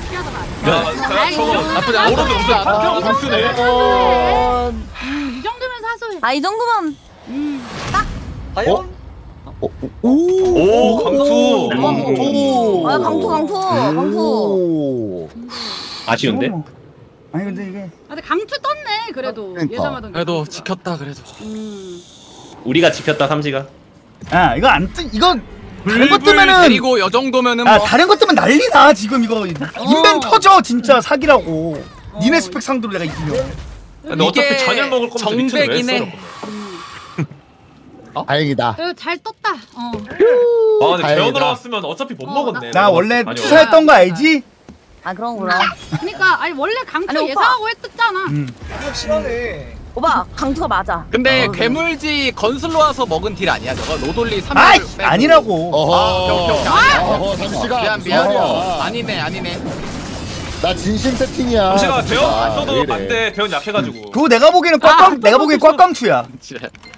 피하다 말. 야, 저거 나쁘지 않아. 워로드 무슨 방패 공수네. 이 정도면. 사소해. 아, 이 정도면 딱. 과연? 오, 강투. 아, 강투. 아쉬운데? 아니 근데 이게. 아, 근데 강투 떴네 그래도. 그러니까. 예상하던. 그래도 지켰다 그래도. 우리가 지켰다 삼지가. 아, 이거 안 뜨. 이건 다른 것 뜨면은. 그리고 요 정도면은. 아, 뭐. 다른 것 뜨면 난리나 지금 이거. 인벤 터져 진짜 사기라고. 니네 스펙 상대로 내가 이기면. 근데 어차피 전열 먹을 거면서 밑으로 왜 썰어? 어? 다행이다. 잘 떴다. 어. 아 근데 배어들어 왔으면 어차피 못 먹었네. 나 원래 투사했던 거 알지? 아 그런구나. 그러니까 아니 원래 강투 아니, 예상하고 했었잖아. 이거 싫어하네. 오빠 강투가 맞아. 근데 괴물지 건슬로 와서 먹은 딜 아니야 저거? 로돌리 3명 아이! 빼고. 아니라고. 어허. 미안. 아니네. 나 진심 세팅이야. 잠시만 대원 안 써도 안 돼. 대원 약해가지고. 그거 내가 보기에는 꽉깡. 내가 보기엔 꽉깡투야.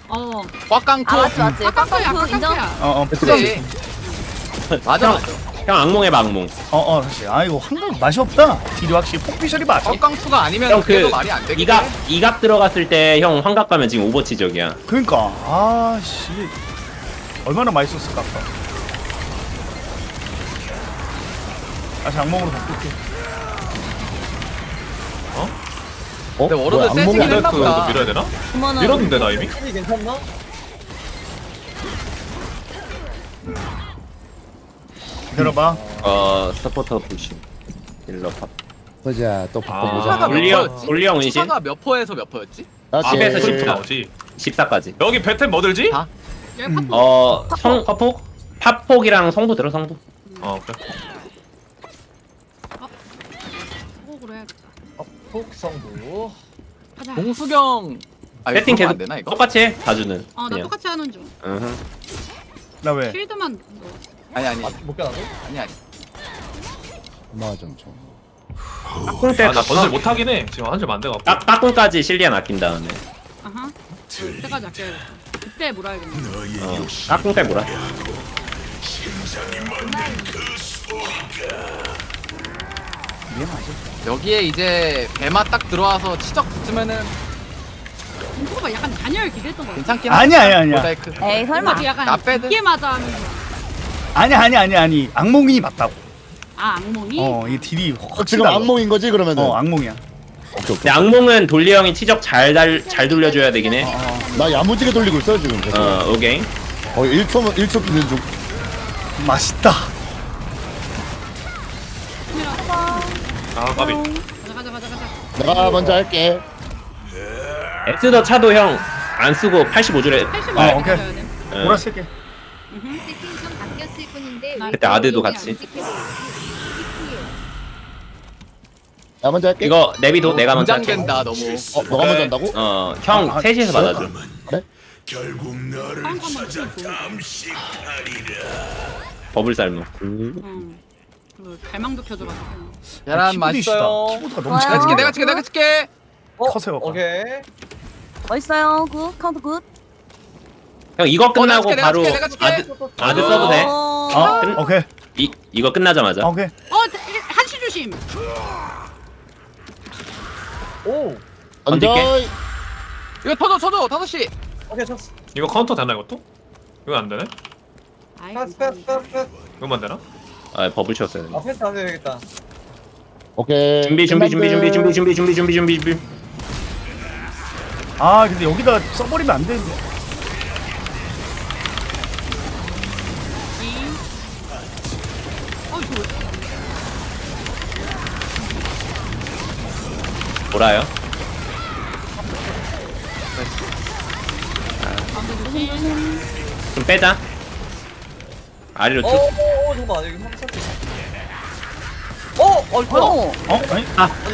어. 꽉깡투. 맞지. 꽉깡투야. 인정. 그치. 맞아. 형 악몽해 악몽. 사실. 아 이거 한강 맛이 없다. 딜이 확실히 폭피셜이 맛. 꽉깡투가 아니면 그래도 말이 안 되겠네. 이갑 들어갔을 때 형 환각 가면 지금 오버치 적이야. 그러니까. 아 씨. 얼마나 맛있었을까 아까. 다시 악몽으로 바꿀게. 근데 워로드 세지긴 했나보다. 밀어야 되나? 밀었는데 나 이미? 괜찮나? 기다려봐. 서포터 부심 일러 팝 보자. 또 바꿔보자. 올리형 은신? 추가가 몇 포에서 몇 포였지? 10에서 10포 나오지. 14까지 여기 배템 뭐 들지? 다? 팝폭? 팝폭이랑 성도 들어 성도. 그래 팝폭으로 해야겠다. 폭성도 동수경 세팅 계속 되나 이거? 똑같이 해. 다주는. 나 똑같이 하는 중. 나 왜? 쉴드만 넣었어. 아니. 못 깨나도? 아니. 엄마가 좀 줘. 깍꿍 때 나 번질 못 하긴 해. 지금 한 점 안 돼 갖고. 깍꿍까지 실리안 아낀 다음에. 아하. 그때까지 아껴야겠다. 그때 몰아야겠네. 깍꿍 때 몰아. 여기에 이제 배마 딱 들어와서 치적 붙으면은 인코가 약간 단열 기대했던 거 괜찮긴 하지. 아니야. 에이 설마. 약간 이게 맞아 하는 거. 아니. 악몽이 맞다고. 아 악몽이? 이 딜이 지금 악몽인 거지 그러면? 악몽이야. 근데 악몽은 돌리 형이 치적 잘 돌려줘야 되긴 해. 나 야무지게 돌리고 있어 지금. 계속. 오케이. 1초 비는 중. 맛있다. 까비. 가자. 내가 먼저 할게. 엑스더 차도 형 안 쓰고 85줄에. 오케이. 뭐라 쓸게. 세팅 좀 바뀌었을 뿐인데. 그때 아드도 같이. 나 먼저 할게. 이거 내비도 내가 먼저 할게. 긴장된다 너무. 너가 먼저 한다고? 형 셋이서 받아줘. 그래? 결국 너를 찾아 감식하리라. 버블 삶아. 갈망도 켜줘라. 야란 맛있어요. 키보드가 너무 잘. 내가 찍게. 커세요. 오케이. 맛있어요. 굿 카운트 굿. 형 이거 끝나고 바로 아드 써도 돼. 오케이. 이거 끝나자마자. 오케이. 한시 조심. 오. 던질게. 이거 터져 5시. 오케이 쳤어. 이거 카운터 되나 이것도? 이거 안 되네. 패스. 이거 안 되나? 버블 쳤어야 돼. 패스 안 되겠다. 오케이. 준비. 아, 근데 여기다 써버리면 안 되는데. 뭐라요? 좀 빼자. 아래로 쭉.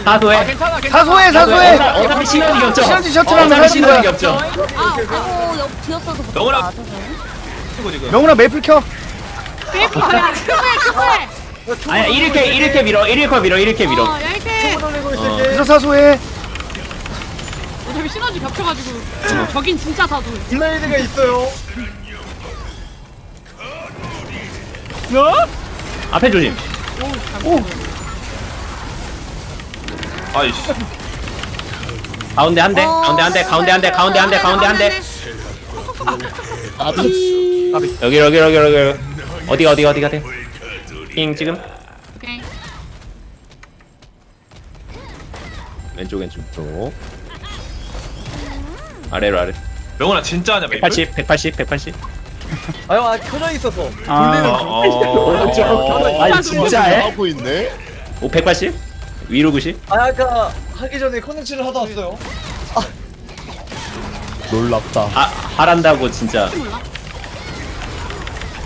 잠깐만 여기 사소해. 사소해. 어차피 시너지 겹쳐. 옆 뒤였어서 못 봤다. 명훈아 메이플 켜. 메이플 켜야 돼. 아니야 이렇게 밀어. 그래서 사소해. 어차피 시너지 겹쳐가지고 저긴 진짜 사소해. 딜레이드가 있어요. 앞에 조심. 아이씨. 가운데 한 대, 가운데 한 대, 가운데 한 대, 가운데 한 대, 가운데 한 대. 아, 여기. 어디가 돼? 핑 지금? 오케이. 왼쪽. 아래로. 명훈아 진짜냐? 180. 아유, 아 켜져 있어서. 아 진짜해? 하고 있네. 오 180? 위로 90? 아 아까 하기 전에 컨텐츠를 하다 왔어요. 아 놀랍다. 아 하란다고 진짜.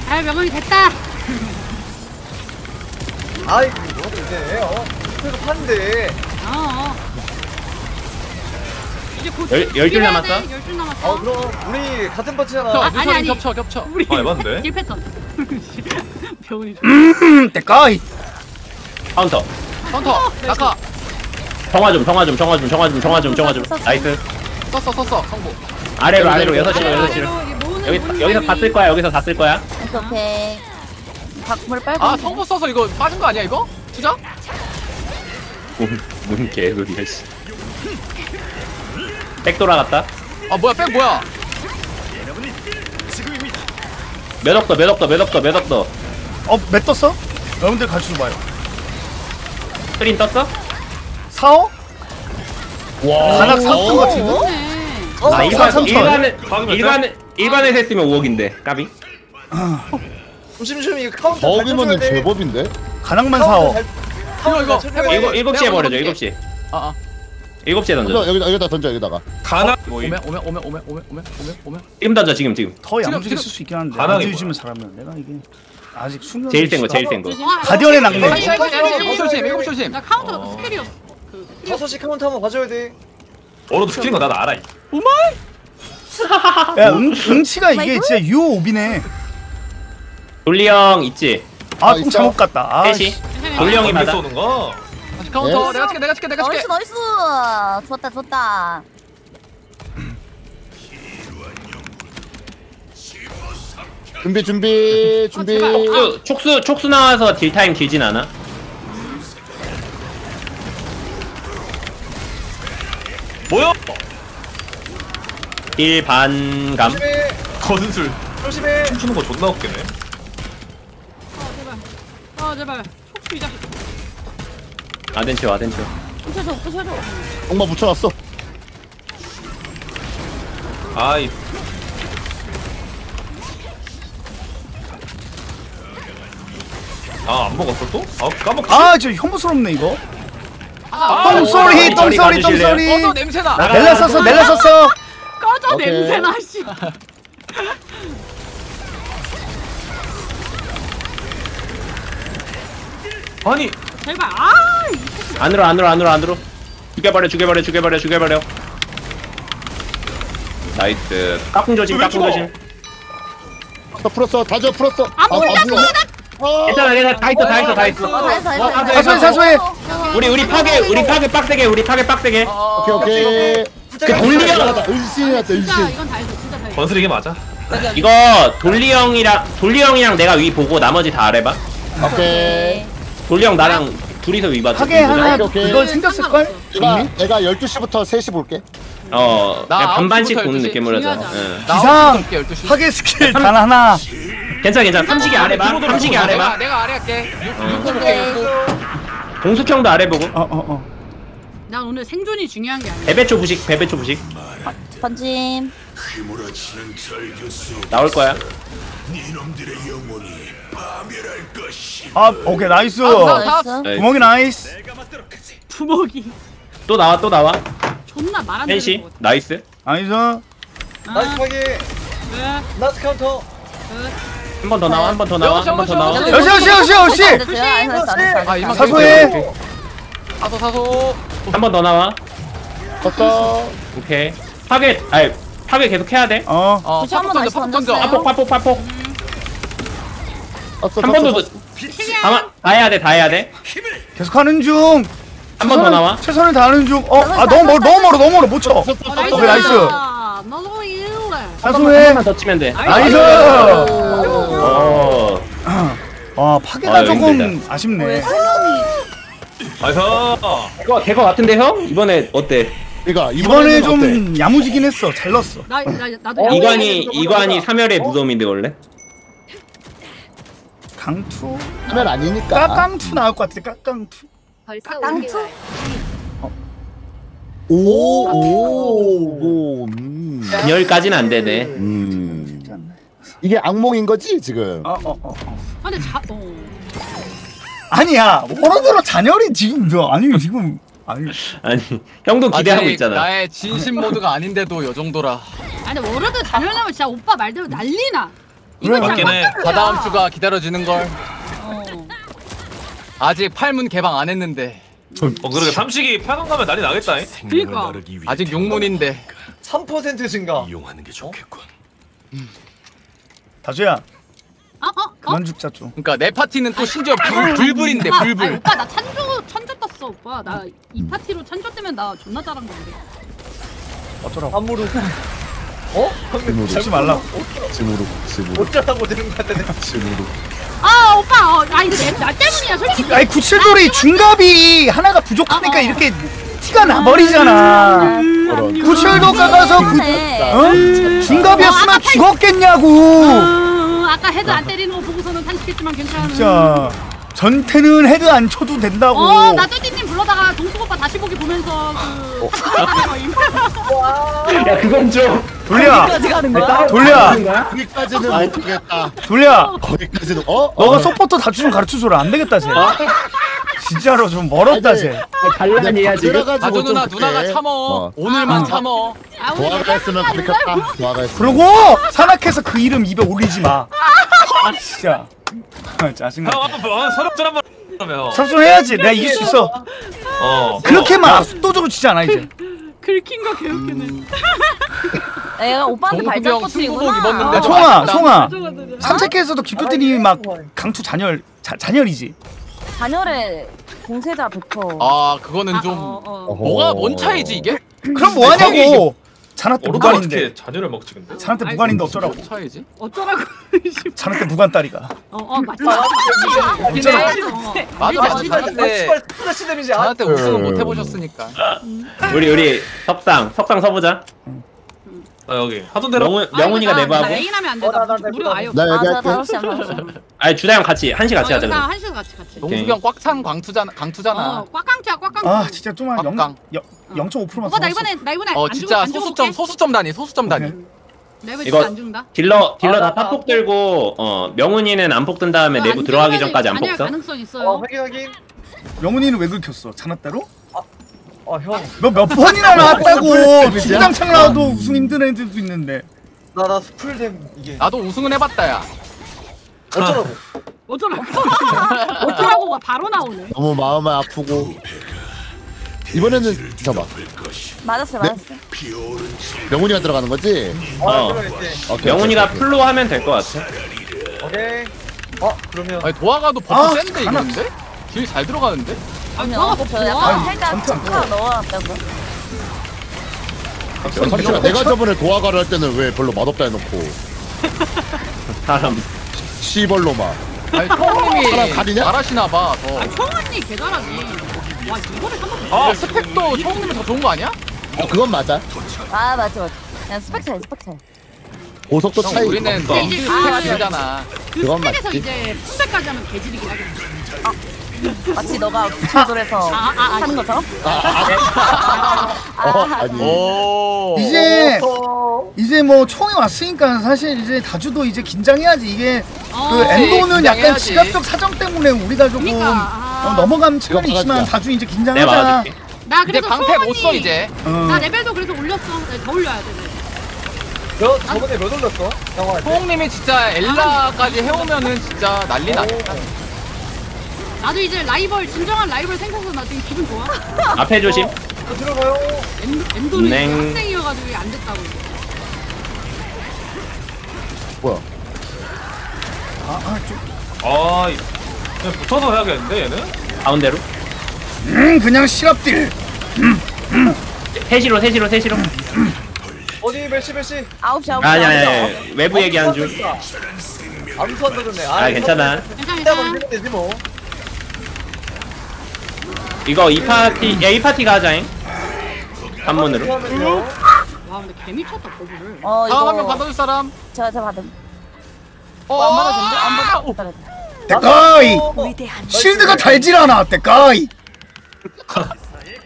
아 명훈이 됐다. 아이 뭐 이제 그래서 판데. 이제 곧 10줄 남았어? 10줄 남았어. 아 그럼 우리 같은 파티잖아. 아니 겹쳐. 우리 맞네. 1패턴. 병훈이. 대가이. 카운터. 나카. 정화 좀. 나이스. 썼어. 성공. 아래로. 여섯 시로. 여기서 다 쓸 거야. 오케이. 박물 빨고. 아 성공 써서 이거 빠진 거 아니야 이거? 투자? 뭔 개소리야 씨. 백 돌아갔다. 아 뭐야 백 뭐야? 몇 없어. 어 몇 떴어? 여러분들 같이 봐요. 스크린 떴어? 4호? 와 가닥 3천 같은데? 나 일반에서 했으면 5억인데 까비? 조심조심 이거 카운터 잘 쳐줘야 돼. 먹으면 제법인데? 가닥만 4호. 이거 7시에 버려줘 7시. 아아 7시에 던져. 여기다 던져 여기다가. 가닥 오면. 지금 던져 지금. 더 양쪽에 쓸 수 있긴 한데. 가닥 뒤지면 잘하면 내가 이게. 아직 숙명 제일 센 거. 가디언의 낙뢰. 조심. 나 카운터 스킬이요. 6시 카운터 한번 봐줘야 돼. 워로드 스킬인 거 나도 알아. 오마이. 야 응치가 이게 진짜 유오비네. 돌리형 있지. 아 꼭 잘못 갔다. 셋이. 돌리형이 맞아. 쏘는 거. 카운터 내가 찍게. 나이스. 좋다. 준비. 촉수 나와서 딜 타임 길진 않아. 뭐야? 딜 반감. 거슬. 조심해. 춤추는 거 존나 웃기네. 제발. 촉수 이자. 아덴치오. 부셔줘. 엄마 붙여놨어. 아이. 아 안 먹었어 또? 아 까먹었어. 아 저 혐오스럽네 이거. 똥소리. 꺼져 냄새나. 멜라 썼어. 꺼져 냄새나 씨. 아니. 제발 아. 안으로. 죽여버려. 나이스. 까꿍 조심. 다 풀었어. 다져. 안 풀렸어. 괜찮아. 다 있어. 사소해. 우리 파괴 빡세게. 오케이. 그 돌리형 은신이었다. 건슬이게 맞아. 이거 돌리형이랑 내가 위 보고 나머지 다 아래 봐. 오케이. 돌리형 나랑 둘이서 위 봐. 파괴 하나. 이걸 생겼을 걸? 내가 12시부터 3시 볼게. 나 반반씩 보는 느낌으로 해서. 이상 파괴 스킬 단 하나. 괜찮아. 삼식이 아래 봐. 내가 아래 할게. 동숙형도 아래 보고. 난 오늘 생존이 중요한 게 아니야. 베베초 부식. 던짐. 나올 거야. 아, 오케이 나이스. 구멍이 나이스. 구멍이. 또 나와. 존나 말안 되는 거. 나이스. 나이스 파기. 나이스 카운터. 한 번 더 나와. 역시. 사소해. 한 번 더 나와. 걷어. 오케이. 파괴 계속 해야 돼. 파폭 던져. 파폭. 한 번 더. 다 해야 돼. 계속 하는 중. 한 번 더 나와. 최선을 다하는 중. 너무 멀어. 못 쳐. 나이스. 한번 더 치면 돼. 나이스! 아, 파괴가 조금 아쉽네. 나이스! 이거 될 것 같은데 형? 이번에 어때? 그러니까 이번에 좀 어때? 야무지긴 했어. 잘 넣었어. 나도 이관이 사멸의 무덤인데 원래? 강투? 사멸 아니니까. 까깡투 나올 것 같아. 까깡투. 까깡투? 오오오 10까지는 안 되네. 이게 악몽인 거지 지금? 근데 아니야. 워로드로 잔열이 지금 아니 지금. 아니 형도 기대하고 있잖아. 나의 진심 모드가 아닌데도 요 정도라. 아니 워로드 잔열나면 진짜 오빠 말대로 난리나. 이거 진짜 다다음 주가 기다려지는 걸. 아직 8문 개방 안 했는데. 그러게 삼식이 8강 가면 난리 나겠다. 그러니까 아직 6문인데 3% 증가. 이용하는 게 좋겠군. 다주야. 그만 죽자 좀. 그러니까 내 파티는 또 심지어 불불인데 불불. 아니, 오빠 나 찬조 떴어 오빠. 나 이 파티로 찬조 뜨면 나 존나 잘한 건데. 어쩌라고? 안 모르고. 어? 죽지 말라. 지무르. 어쩌라고 되는 거 같아. 지무르. 아 오빠, 아 이거 나 때문이야 솔직히. 아니 97돌이 중갑이 하나가 부족하니까 이렇게 티가 나버리잖아. 97돌 가서 중갑이었으면 죽었겠냐고. 아까 헤드 안 때리는 거 보고서는 탄식했지만 괜찮은. 진짜 전태는 헤드 안 쳐도 된다고. 나 뚜띠님 불러다가 동숙 오빠 다시 보기 보면서 야 그건 좀 돌려. 거기까지 가는 거야? 돌려. 거기까지는 안 되겠다. 돌려. 거기까지는 너가 서포터 다치 좀 가르쳐줘라. 안 되겠다 쟤. 진짜로 좀 멀었다 쟤. 갈라면 해야지. 다주 누나 누나가 참어. 오늘만 참어. 도화가 있으면 가득했다. 그러고 산악해서 그 이름 입에 올리지 마. 아 진짜. 짜증나. 서럽전 한번 하며. 서럽전 해야지. 내가 이길 수 있어. 그렇게만 압도적으로 치지 않아 이제. 긁힌 거 개웃기네. 내가 오빠한테 발작 터뜨리구나. 야 송아. 산책해서도 김토띠님이 막 강투 잔열이지. 잔열의 공세자 100%. 아 그거는 좀 뭐가 뭔 차이지 이게? 그럼 뭐하냐고. 잔한테 무관인데 잔열을 먹지 근데? 잔한테 무관인데 어쩌라고? 차이지? 어쩌라고? 잔한테 무관 딸이가. 맞다. 맞아. 잔한테 우승은 못 해보셨으니까. 우리 석상 서보자. 나 여기 하던 대로 명훈이가 내부하고. 나 레인하면 안 돼. 무료 아예 없어. 아니 주다랑 같이 한시 같이 하자. 한시 같이. 동수경 꽉찬 강투잖아. 꽉강차 꽉강. 아 진짜 좀만 0.5%만. 나 이번에 안 진짜 소수점 단위. 내부 이거 안 죽는다. 딜러 다 팝폭 들고 명훈이는 안폭 든 다음에 내부 들어가기 전까지 안폭 써. 가능성 있어요. 확인. 명훈이는 왜 긁혔어? 잔았다로? 형 몇 번이나 나왔다고. 신장창 나와도 우승 힘든 애들도 있는데 나 스쿨댐 이게 나도 우승은 해봤다. 야 어쩌라고 바로 나오네. 너무 마음이 아프고 이번에는 잠깐만 맞았어. 명훈이가 들어가는 거지? 명훈이가 풀로 하면 될 것 같아. 오케이. 그러면 아니 도화가도 버프 센데 이건데? 길 잘 들어가는데? 아니 살짝 툭 넣어놨다고. 내가 저번에 도화가를 할 때는 왜 별로 맛없다 해놓고 사람 시벌로만. 아니 형님이 잘하시나봐. 청언니 개잘하지. 와 이거를 한번 스펙도 청언님이 더 좋은거 아니야? 그건 맞아. 맞아 그냥 스펙 차이 보석도 차이. 우리는 스펙이 다르잖아. 그 스펙에서 이제 품백까지 하면 개질이긴 하겠네. 마치 너가 부천돌에서 사는 것처럼? 아니 이제 뭐 총이 왔으니까 사실 이제 다주도 이제 긴장해야지. 이게 그 엔도는 약간 시각적 사정 때문에 우리가 조금 넘어간 측면이 있지만 다주 이제 긴장하자. 나 그래서 방패 못 써 이제. 나 레벨도 그래서 올렸어. 더 올려야 돼. 저번에 몇 올렸어? 소홍님이 진짜 엘라까지 해오면은 진짜 난리 나겠다. 나도 이제 진정한 라이벌 생각해서 나 지금 기분 좋아. 앞에 조심. 들어가요. 엔도는 학생이어가지고 안 됐다고. 뭐야? 그냥 붙어서 해야겠는데 얘는? 가운데로? 그냥 시럽딜. 세시로. 어디 몇 시? 9시. 아니 외부 얘기한 줄. 아무도 안 들었네. 괜찮아. 되지 뭐. 이거 이 파티 가자잉. 한문으로. 와 근데 개미쳤다 거기를. 어 이거. 다음 한명 받아줄 사람. 저 받음. 어 안 받아준대? 안 받아. 데카이. 실드가 달질 않아. 데카이.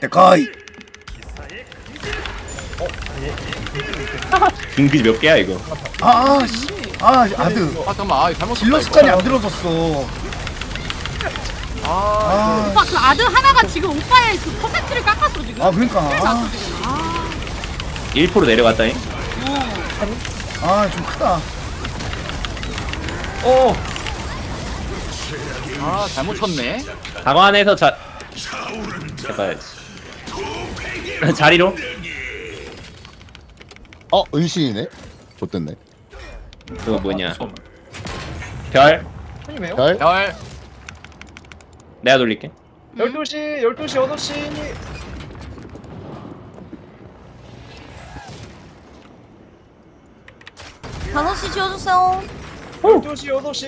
데카이. 빙기 몇 개야 이거? 아씨. 아 아드. 아 잠깐만. 잘못. 질러 습관이 안 들어졌어. 아, 오빠 그 아들 하나가 지금 오빠의 그 퍼센트를 깎았어 지금. 아 그러니까. 아. 아. 1% 내려갔다잉. 아 좀 크다. 오. 아 잘못 쳤네. 방안에서 자. 제발. 자리로. 어 은신이네. 좋댔네. 그거 뭐냐? 별. 별. 별. 내가 돌릴게. 12시, 12시, 8시. 다섯시 지워주세요. 12시, 8시.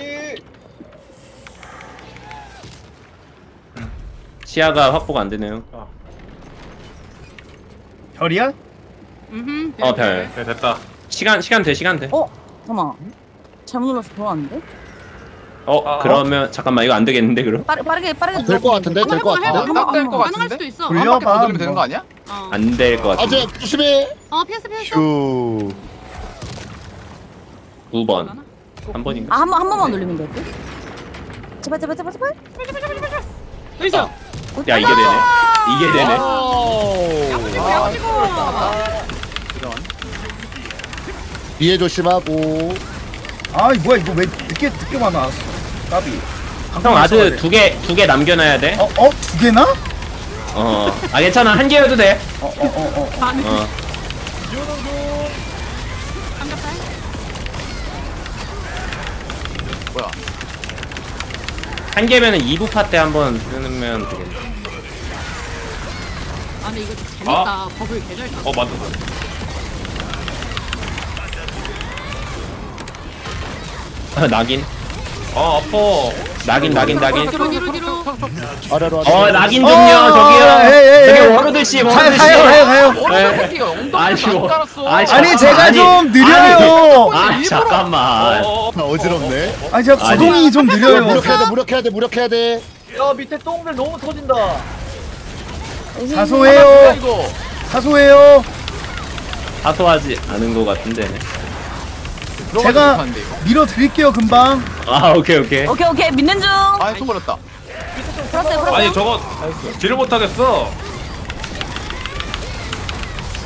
시야가 확보가 안 되네요. 어. 별이야? 응. 어, 별. 별 됐다. 시간 돼, 시간 돼. 어, 잠깐만. 잘못 눌러서 돌아왔는데? 어 아, 그러면 어? 잠깐만 이거 안 되겠는데 그럼? 빠르게 될 것 같은데 될 것 같아. 딱 될 것 같은데. 수도 있어. 돌려봐. 아, 돌리면 되는 거 아니야? 어. 안 될 것 같아. 아재 조심해. 어 피했어. 2번. 한 번인가? 아 한 번만 돌리면 될 듯. 제발. 여기서. 야 이게 되네. 이게 되네. 야무지고. 뒤에 조심하고. 아 이거 뭐야 이거 왜 늦게만 나왔어? 까비. 형 아드 두 개 남겨놔야 돼. 어? 두 개나? 어. 아 괜찮아 한 개여도 돼. 어. 뭐야? 한 개면은 2부파 때 한번 쓰면 되겠네. 아 근데 이거 재밌다. 버블 개잘 타. 어 맞다. 낙인. 어 아퍼. 낙인. 아래로. 어 낙인 좀요 저기요. 저기 워로드 씨. 가요. 아니 제가 좀 느려요. 아 잠깐만. 어지럽네. 아니 제가 구동이 좀 느려요. 무력해야 돼. 야 밑에 똥들 너무 터진다. 사소해요. 사소하지 않은 것 같은데. 제가 밀어드릴게요 금방. 아 오케이 믿는 중. 아 손 걸렸다. 풀었어요. 아니 저거 딜을 못하겠어.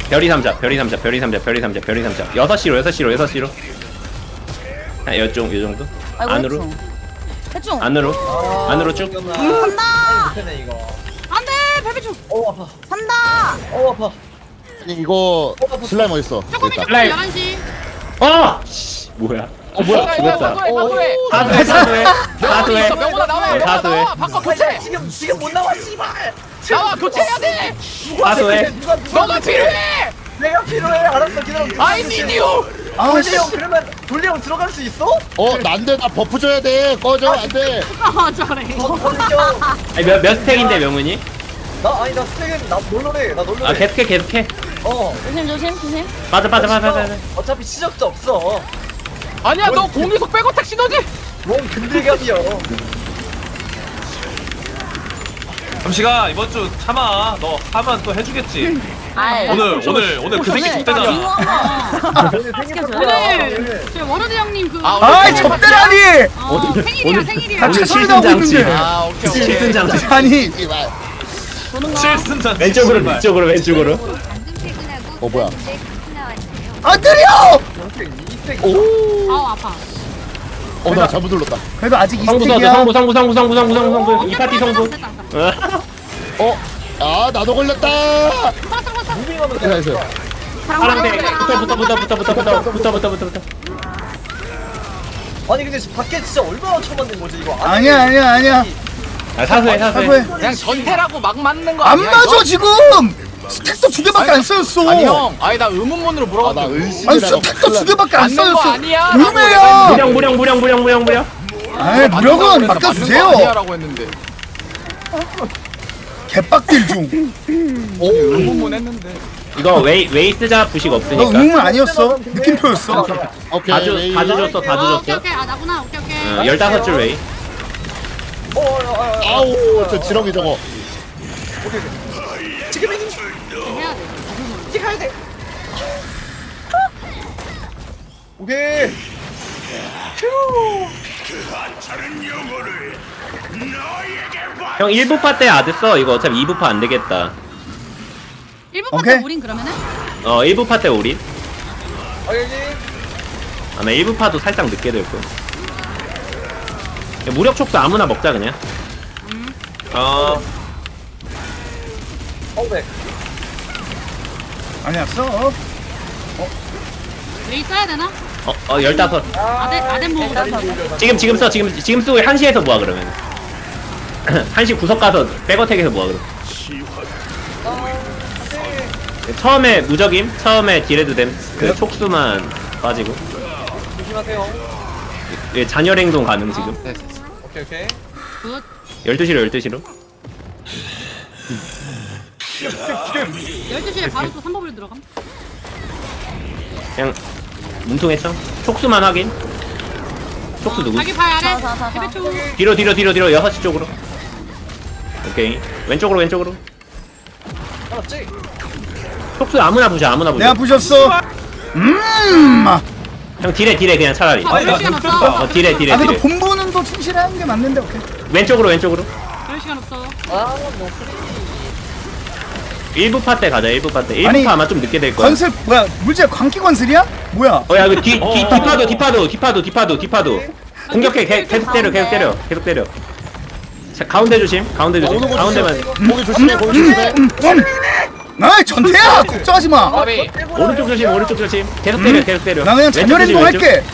별이 삼자 6시로 아 요정도? 안으로? 대충 안으로? 안으로 쭉? 산다! 안돼! 별비충! 오 아파. 산다! 오 아파. 아니 이거 슬라임 어딨어? 슬라임 11시. 어! 뭐야? 어 뭐야? 죽었다. 사도해. 명호나 나와. 바꿔 교체. 지금 못 나와 씨발. 나와 교체해야 돼. 사도해. 너가 필요해. 내가 필요해. 알았어 기다려. I need you. 돌리형 그러면 돌리형 들어갈 수 있어? 어 난데 나 버프 줘야 돼. 꺼져 안돼. 저래. 아니 몇 스택인데 명훈이? 나 아니 나 스택은 나 놀러래. 아 계속해. 어 조심. 맞아. 어차피 시적도 없어. 아니야 너 공유속 백어택 시너지. 뭔 근들갑이야. 잠시가 이번 주 참아. 너 하면 또 해주겠지. 오늘 그 새끼 접대잖아. 오늘 저 워로드 형님 그. 아이 접대라니. 생일이야. 같이 술자고 있는데. 아 오케이. 칠순장치. 아니. 칠순장치. 왼쪽으로. 어 뭐야? 안 들려! 오. 아 아파. 어 나 잘못 눌렀다. 그래도 아직 2스택이야. 성부. 이 파티 성부. 어? 아 나도 걸렸다. 나이스. 사람들 붙어. 아니 근데 밖에 진짜 얼마나 쳐맞는 거지 이거? 아니야. 사소해. 그냥 전태라고 막 맞는 거 아니야? 안 맞아 지금. 스택도 2개밖에 안 쓰였어. 아니 형, 아니 나 의문문으로 물어봤어. 아니 스택도 2개밖에 안 쓰였어. 의매야. 무령. 아이 무령은 맡겨주세요. 개빡딜 중. 오 의문문 했는데. 이거 웨이스자 부식 없으니까. 너 응문 아니었어? 느낌표였어. 오케이. 다 주셨어, 다 주셨어. 오케이, 아 나구나. 오케이, 오케이. 15줄 웨이. 아우, 저 지렁이 저거. 오케이, 오케이. 지금 해야 돼. 찍어야 돼. 오케이. 형 1부파 때 아드써. 이거 어차피 2부파 안 되겠다. 1부파 때 올인 그러면은? 어 1부파 때 올인. 아마 1부파도 살짝 늦게 될거. 무력 촉수 아무나 먹자 그냥. 어네 아니야 써. 왜 써야 되나? 어 15. 아덴 보고 지금 써. 지금 쓰고 1시에서 모아 그러면. 1시 구석 가서 백어택에서 모아 그럼. 처음에 무적임, 처음에 딜해도 됨. 그 촉수만 빠지고. 조심하세요. 예, 잔열 행동 가능 지금. 오케이 오케이. 12시로. 12시에 바로 또 3법을 들어감. 그냥 몸통했죠? 촉수만 확인. 촉수 누구? 자기 발 아래. 뒤로 6시 쪽으로. 오케이. 왼쪽으로. 알았지? 촉수 아무나 부셔. 내가 부셨어. 형 딜해 그냥 차라리. 딜해. 아 근데 본부는 더 충실하는 게 맞는데. 오케이. 왼쪽으로. 그럴 시간 없어. 아, 뭐 일부파 때 가자. 1부파 때. 1부파 아마 좀 늦게 될 거야. 건슬 뭐야? 물질 광기 건슬이야? 뭐야? 야 이거 디파도. 공격해. 계속 때려. 자, 가운데 조심. 가운데만. 고기 조심해. 나이 전태야. 걱정하지 마. 오른쪽 조심. 계속 때려. 나 그냥 잔열 행동 할게.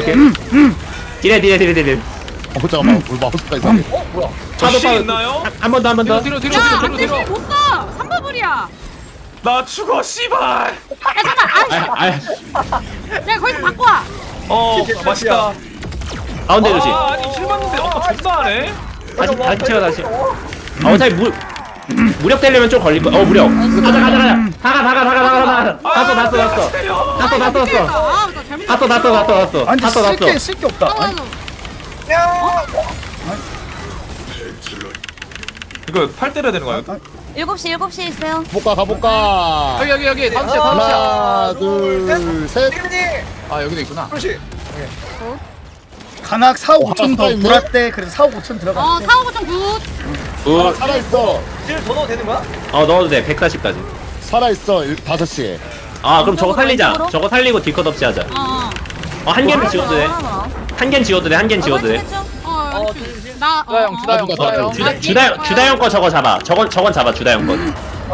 오케이. 딜해. 어 잠깐만. 불 마우스가 이상해. 뭐야? 저시 있나요? 한 번 더. 뒤로. 야, 안 돼. 못 써. 3버블이야. 나 죽어, 씨발. 야, 잠깐만. 야, 거기서 바꿔. 맛있다. 가운데 조심. 아니, 킬 맞는데. 존나 하네. 다시 채워. 어차피 무력 되려면 좀 걸릴 거야. 무력. 가자. 다 써. 아니, 쓸게 없다. 이거 팔 때려야 되는 거야? 7시 있어요. 가볼까. 여기. 하나, 둘, 셋. 아 여기도 있구나. 간악 4,5천 더 돌았대. 그래서 4,5천 들어가. 4,5천 굿. 살아있어. 딜 더 넣어도 되는 거야? 넣어도 돼. 140까지. 살아있어. 5시에. 그럼 저거 살리자. 저거 살리고 딜컷 없이 하자. 한 개는 지워도 돼. 한 개는 지워도 돼. 주다영 거 저거 잡아. 저건 잡아. 주다영 거.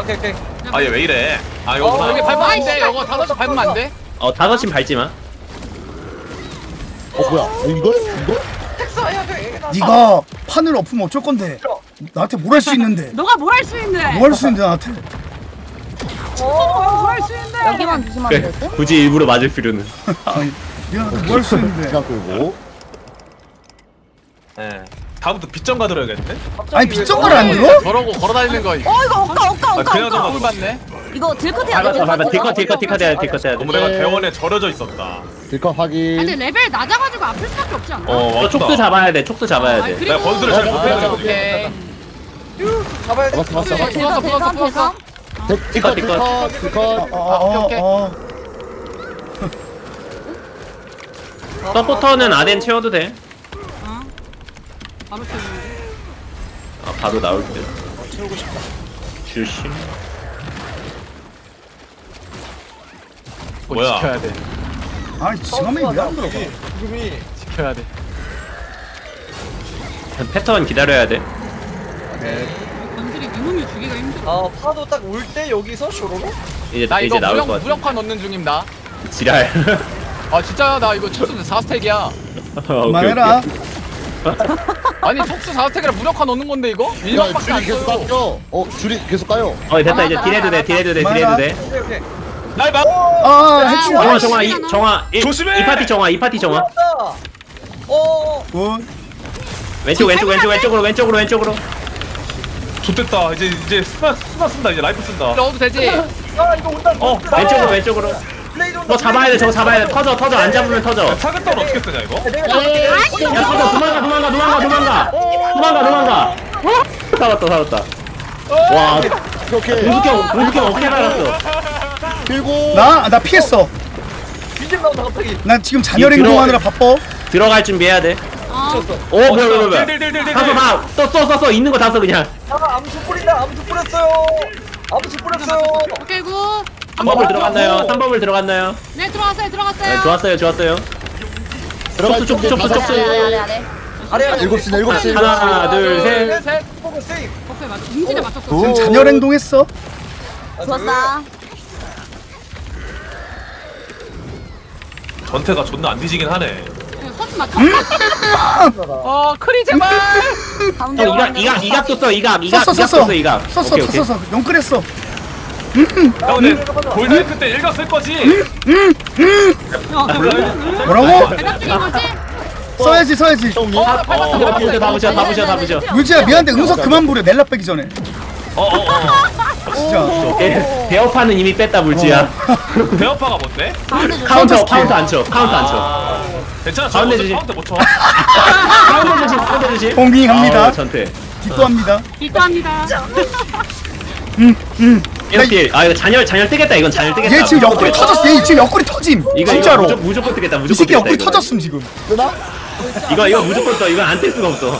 오케이. 아 얘 왜 이래? 아 요거 여기 밟으면 안 돼. 요거 5시 밟으면 안 돼? 5시 밟지 마. 뭐야? 이거? 네가 판을 엎으면 어쩔 건데? 나한테 뭘 할 수 있는데? 너가 뭘 할 수 있는데? 나한테? 뭘 할 수 있는데? 여기만 조심하면 돼. 굳이 일부러 맞을 필요는. 야, 뭘 할 수 있는데? 네. 다음부터 빗점 가들어야겠네? 아니 빗점을 안 들어? 저러고 걸어다니는 거 이거. 이거 엇가 맞네. 이거 딜컷해야 딜컷 해야 돼. 너무 내가 대원에 절여져 있었다. 딜컷 확인. 근데 레벨 낮아가지고 아플 수밖에 없지 않나? 촉수 잡아야 돼. 내가 건수를 잘 못해가지고. 잡아야 돼. 풀었어. 딜컷. 서포터는 아덴 채워도 돼. 바로 채우는데? 바로 나올 때. 채우고 싶다. 주심. 뭐야? 지켜야 돼. 아니 지금이 왜 안 들어가? 지금이 지켜야 돼. 패턴 기다려야 돼. 네. 건들이 누우면 주기가 힘들어. 파도 딱 올 때 여기서 쇼로로? 이제 나올 것 같아. 무력화 넣는 중입니다. 지랄. 진짜 나 이거 쳤으면 4스택이야. 그만해라. 아니 촉수 4스택이라 무력화 넣는 건데 이거? 줄이 안 계속 가요. 줄이 계속 가요. 됐다. 이제 딜해도 돼. 나이 막. 정화. 조심해. 이 파티 정화. 왼쪽으로. 좋됐다. 이제 스나 쓴다. 이제 라이프 쓴다. 넣어도 되지. 아 이거 온다. 어 왼쪽으로 왼쪽으로. 너 잡아야 돼. 저거 잡아야 돼. 터져 터져. 안 잡으면 터져. 차근떡 어떻게 쓰냐 이거? 야 터져. 도망가 도망가 도망가 도망가 도망가 도망가. 살았다 살았다. 와 동숙형 어떻게 살았어? 그리고 나 피했어. 빈집 나온다 갑자기. 난 지금 자녀링 동하느라 바빠. 들어갈 준비해야 돼. 오, 뭐야. 다섯 또 있는 거 다 써 그냥. 아, 암수 뿌린다. 암수 뿌렸어요. 암수 뿌렸어요. 오케이, 굿. 3법을 들어갔나요? 3법을 들어갔나요? 네, 들어갔어요. 들어갔어요. 네, 좋았어요. 좋았어요. 들어갔어. 쪽수. 아래 7시네. 7시. 하나, 둘, 셋. 포커스 세이브. 오케이, 맞아. 움직이자 맞췄어. 지금 잔열 행동했어. 좋았다. 전태가 존나 안 뒤지긴 하네. 어 크리 제발. 이각도 써 이각 썼어 이각. 썼어 영끌했어. 나 오늘 골드 때 일각 쓸 거지. 뭐라고? 써야지. 다 부셔. 유지야 미안한데 응석 그만 부려 넬라 빼기 전에. 진짜. 대어파는 이미 뺐다 물지야. 대어파가 뭔데? 카운터 안 쳐. 괜찮아, 가운데 주심. 가운데 주심. 공빙합니다. 전태. 뒷도합니다. 이렇게. 아, 이거 잔열 뜨겠다. 이건 잔열 뜨겠다. 얘 지금 옆구리 터졌어. 얘 지금 옆구리 터짐. 진짜로. 이거 무조건 뜨겠다. 이 새끼 옆구리 터졌음 지금. 누나? 이거 무조건 떠. 이건 안 뜰 수가 없어.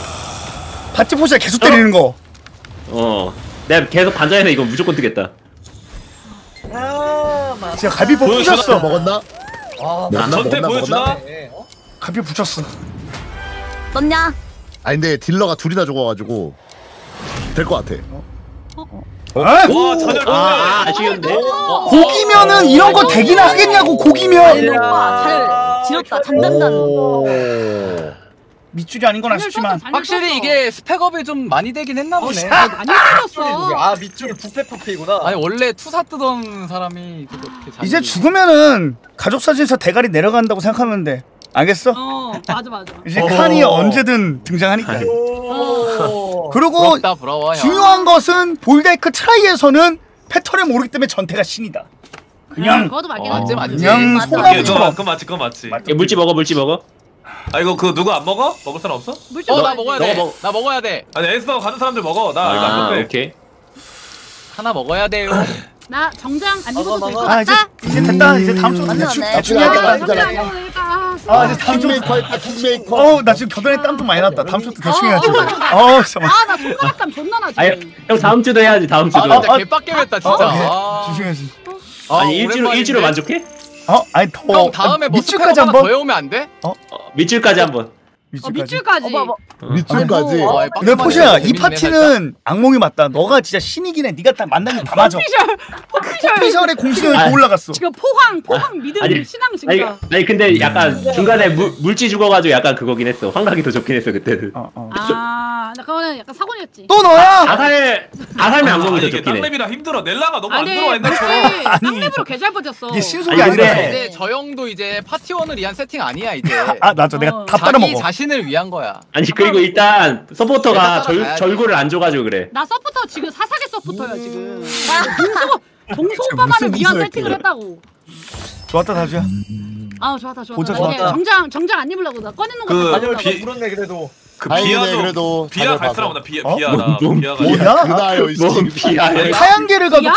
바지 포시야 계속 때리는 거. 내가 계속 반자해서 이건 무조건 뜨겠다. 진짜 갈비뼈 부셨어. 먹었나? 전태 보여주나? 갑이 붙였어. 떴냐? 아 근데 딜러가 둘이나 죽어가지고 될 것 같아. 와 전혀 아쉬운데. 고기면은 이런 거 되기나 하겠냐고. 고기면. 오빠 잘 지렸다. 잠잠단. 밑줄이 아닌 건 아쉽지만 확실히 이게 스펙업이 좀 많이 되긴 했나 보네. 많이 뜯었어. 아 밑줄이 부패이구나. 아니 원래 투사 뜨던 사람이 그렇게. 이제 죽으면은 가족사진에서 대가리 내려간다고 생각하면 돼. 알겠어? 맞아. 이제 칸이 언제든 등장하니까. 그리고 부럽다, 중요한 것은 볼데이크 트라이에서는 패턴을 모르기 때문에 전태가 신이다. 그냥 그것도 맞지. 그냥 소나무처럼. 그건 맞지. 물지 먹어. 아 이거 그 누구 안 먹어? 먹을 사람 없어? 나 먹어야 돼. 나 먹어야 돼. 아니 에스터 가는 사람들 먹어. 나 이거 안 먹어. 오케이. 하나 먹어야 돼요. 나 정장 안 입어도 될 것 같다. 이제 됐다. 이제 다음 주로 대충 해야겠다. 이제 다음 주. 나 지금 겨드랑이 땀 좀 많이 났다. 다음 주부터 대충 해야지. 나 손가락 땀 존나 나지. 형 다음 주도 해야지. 다음 주도. 진짜 개빡겜했다 진짜. 조심해야지. 아니 일주로 만족해? 아니 더 다음에 밑줄까지 한번 더 해오면 안 돼? 밑줄까지 한번. 밑줄까지. 근데 포시야 이 파티는 악몽이 맞다. 너가 진짜 신이긴 해. 네가 딱 만난 게 다 맞아. 포피셜의 공식력이 올라갔어. 지금 포항 믿음 신앙 증가. 아니 근데 약간 중간에 물지 죽어가지고 약간 그거긴 했어. 환각이 더 좋긴 했어 그때는. 나 그거는 약간 사고였지. 또 너야? 아살면 악몽이 더 좋긴 해. 땅랩이라 힘들어. 넬라가 너무 안 들어와 옛날처럼. 땅랩으로 개잘 버텼어. 이게 신속이 아니라. 근데 저 형도 이제 파티원을 위한 세팅 아니야 이제. 맞아. 내가 다 따라 먹어. 신을 위한 거야. 아니 그리고 일단 서포터가 절구를 안 줘가지고 그래. 나 서포터 지금 사사계 서포터야 지금. 동수 오빠만을 위한 세팅을 했다고. 좋았다 다주야. 좋았다. 정장 안 입으려고 나 꺼내는 거. 아니면 물었네 그래도. 그 비야 갈 사람 없나? 비야. 카양계를 가지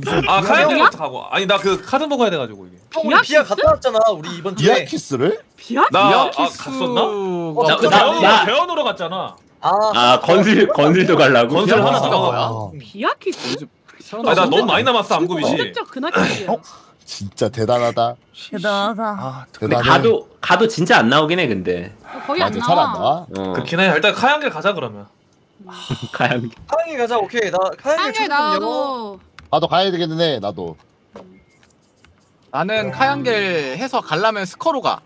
무슨. 카양계를 가고. 아니 나 그 카드 먹어야 돼가지고 이게. 비야 갔다 왔잖아 우리 이번 주에. 비야 키스를? 나 갔었나? 나 대원으로 갔잖아. 건슬도 갈라고. 건슬 하나 나와. 비야 키스? 나 너무 많이 남았어 암구비지. 진짜 대단하다. 근데 가도 진짜 안 나오긴 해 근데. 거의 안 나와. 그렇긴 해. 일단 카양길 가자 그러면. 카양길 가자. 오케이. 나 카양길 나도. 나도 가야 되겠네. 나도. 나는 카양길 해서 가려면 스커로 가.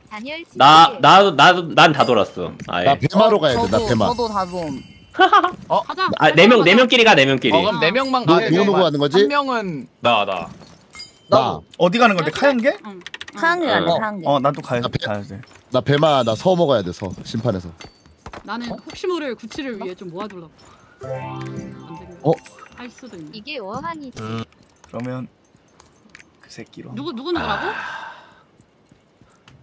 난 다 돌았어. 아예. 나 배마로 가야 돼. 나 배마. 저도 다 좀. 가자. 네 명끼리 가. 네 명끼리. 그럼 네 명만 가. 누구 가는 거지? 한 명은 나. 어디 가는 건데? 카양계? 카양계 가야 돼. 나도 가야 돼. 나 배마 서 먹어야 돼. 서 심판에서. 나는 혹시 모를 구치를 위해 좀 모아둘라. 할 수도 있네. 이게 워한이지. 그러면 새끼로. 누구라고?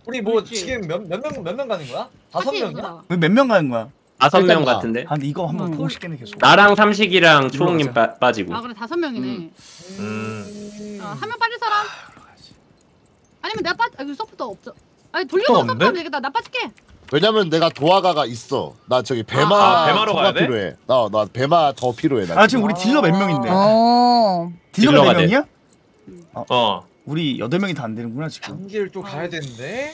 우리 뭐 그렇지. 지금 몇 명 가는 거야? 5명이야? 왜 몇 명 가는 거야? 5명 같은데. 아, 근데 이거 한번 보고 싶겠네 계속. 나랑 삼식이랑 초롱님 빠지고. 아 그래 5명이네. 아, 1명 빠질 사람. 아니면 내가 빠지. 아 이거 서포터 없죠. 아니 돌려서 서포터 되겠다. 나 빠질게. 왜냐면 내가 도화가가 있어. 나 저기 배마. 아, 배마로 가야 돼? 필요해. 나 배마 더 필요해. 나 지금 우리 딜러 몇 명인데? 딜러가 4명이야? 우리 8명이 다 안 되는구나 지금. 단계를 또 가야 되는데.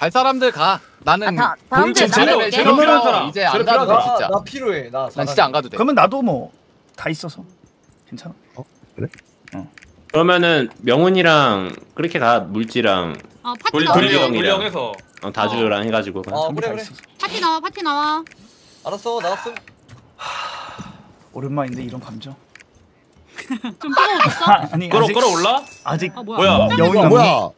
갈 사람들 가. 나는 다음 주에 나갈게. 제로 이제 안 가도 돼 진짜. 나 필요해. 난 진짜 안 가도 돼. 그러면 나도 뭐 다 있어서 괜찮아. 어 그래? 어. 그러면은 명훈이랑 그렇게 가. 물지랑 돌리형이랑 다주랑 해가지고. 아 그래. 파티 나와. 알았어 나왔음. 오랜만인데 이런 감정. 좀 아니 끌어올라? 아직 아, 뭐야? 여운이 뭐야?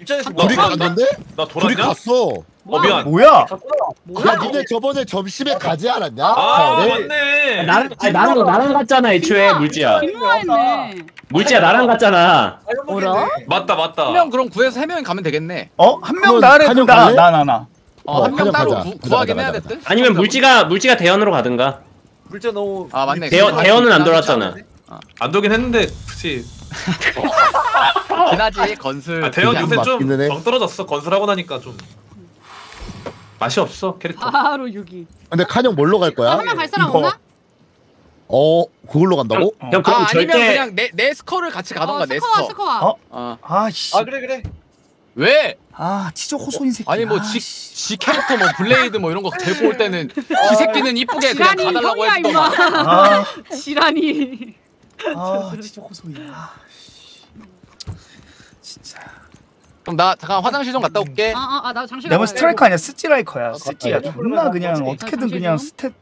입장에서 둘이 갔는데? 나 돌았냐? 둘이 갔어. 미안. 뭐야? 야 니네 저번에 점심에 가지 않았냐? 아 맞네. 나랑 갔잖아 애초에 물지야. 물지야 나랑 갔잖아. 뭐라? 맞다. 1명 그럼 구해서 3명이 가면 되겠네. 어? 1명 나를 나. 어 1명 따로 구하긴 해야 됐든. 아니면 물지가 대현으로 가든가. 물지 너. 아 맞네. 대현은 안 돌았잖아. 안 돌긴 했는데 그치. 지나지 건슬. 아, 대현 요새 좀 정 떨어졌어. 건슬하고 나니까 좀 맛이 없어 캐릭터. 바로 여기. 근데 칸형 뭘로 갈 거야? 하나 갈 사람 없나? 그걸로 간다고? 그럼 아, 절대... 아니면 그냥 내 스커를 같이 가던가. 내 스커와. 아 그래. 왜? 아 진짜 호소인 새끼. 아니 뭐 지 캐릭터 뭐 블레이드 뭐 이런 거 데리고 올 때는 지 새끼는 이쁘게 그냥 가달라고 했더만. 지란이. 아 진짜 호소이야. 진짜. 그럼 나 잠깐 화장실 좀 갔다 올게. 나 장실. 내가 스트라이커 아니야 스찌라이커야. 스찌야 존나 그냥 어떻게든 그냥 스탯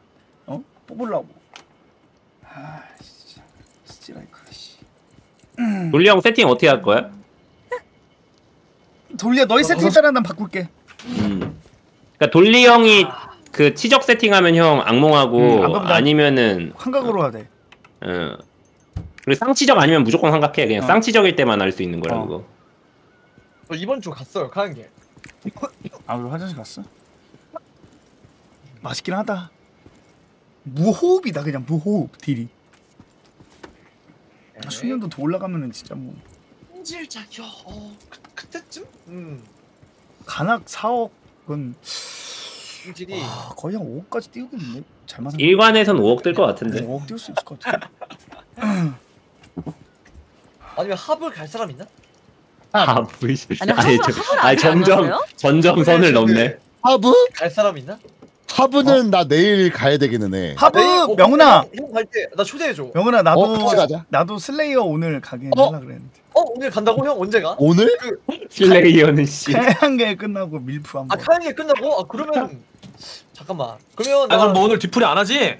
뽑으려고. 아 진짜 스찌라이커 씨. 돌리 형 세팅 어떻게 할 거야? 돌리야 너희 세팅 따라 난 바꿀게. 그러니까 돌리 형이 그 치적 세팅하면 형 악몽하고 아니면은 환각으로 해야 돼. 그리고 쌍치적 아니면 무조건 삼각해. 그냥 쌍치적일 때만 알 수 있는 거라 그거. 저 이번 주 갔어요 가는 게. 아 우리 화장실 갔어? 맛있긴 하다. 무호흡이다 그냥 무호흡 딜이. 숙련도 더 올라가면은 진짜 뭐. 품질작이요. 그때쯤? 간악 4억은 품질이 거의 한 5억까지 띄우겠는데. 잘 맞는. 일관에선 5억 뜰 것 같은데. 5억 띄울 수 있을 것 같아. 아니면 합을 갈 사람 있나? 합을 점점 선을 넘네. 합을 갈 사람 있나? 합은 나 내일 가야 되기는 해. 합은 명훈아. 형 갈 때 나 초대해 줘. 명훈아 나도 슬레이어 오늘 가게 하려 그랬는데. 오늘 간다고 형 언제 가? 오늘? 슬레이어는 씨. 태양계 끝나고 밀프 한 번. 태양계 끝나고? 아 그러면 잠깐만. 그러면 그럼 뭐 오늘 뒤풀이 안 하지?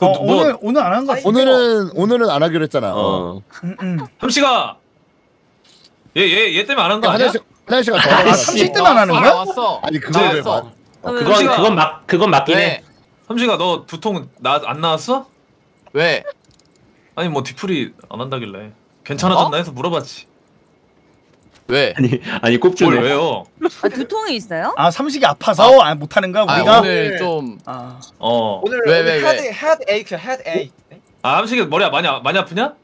오늘 안 한 거 같은데. 오늘은 안 하기로 했잖아. 삼식아. 얘 때문에 안 한 거 아니야? 하나씩 갔다. 삼식 때문에 안 하는 거야? 왔어. 아니 그거 왜 봐? 그건 맞긴 해. 삼식아 너 두통 안 나왔어? 왜? 아니 뭐 뒤풀이 안 한다길래 괜찮아졌나 해서 물어봤지. 왜? 아니 꼽주네. 왜요? 아 두통이 있어요? 아 삼식이 아파서 못 하는가 우리가? 오늘 좀 오늘 왜? 헤드에이크. 아 삼식이 머리 많이 아프냐?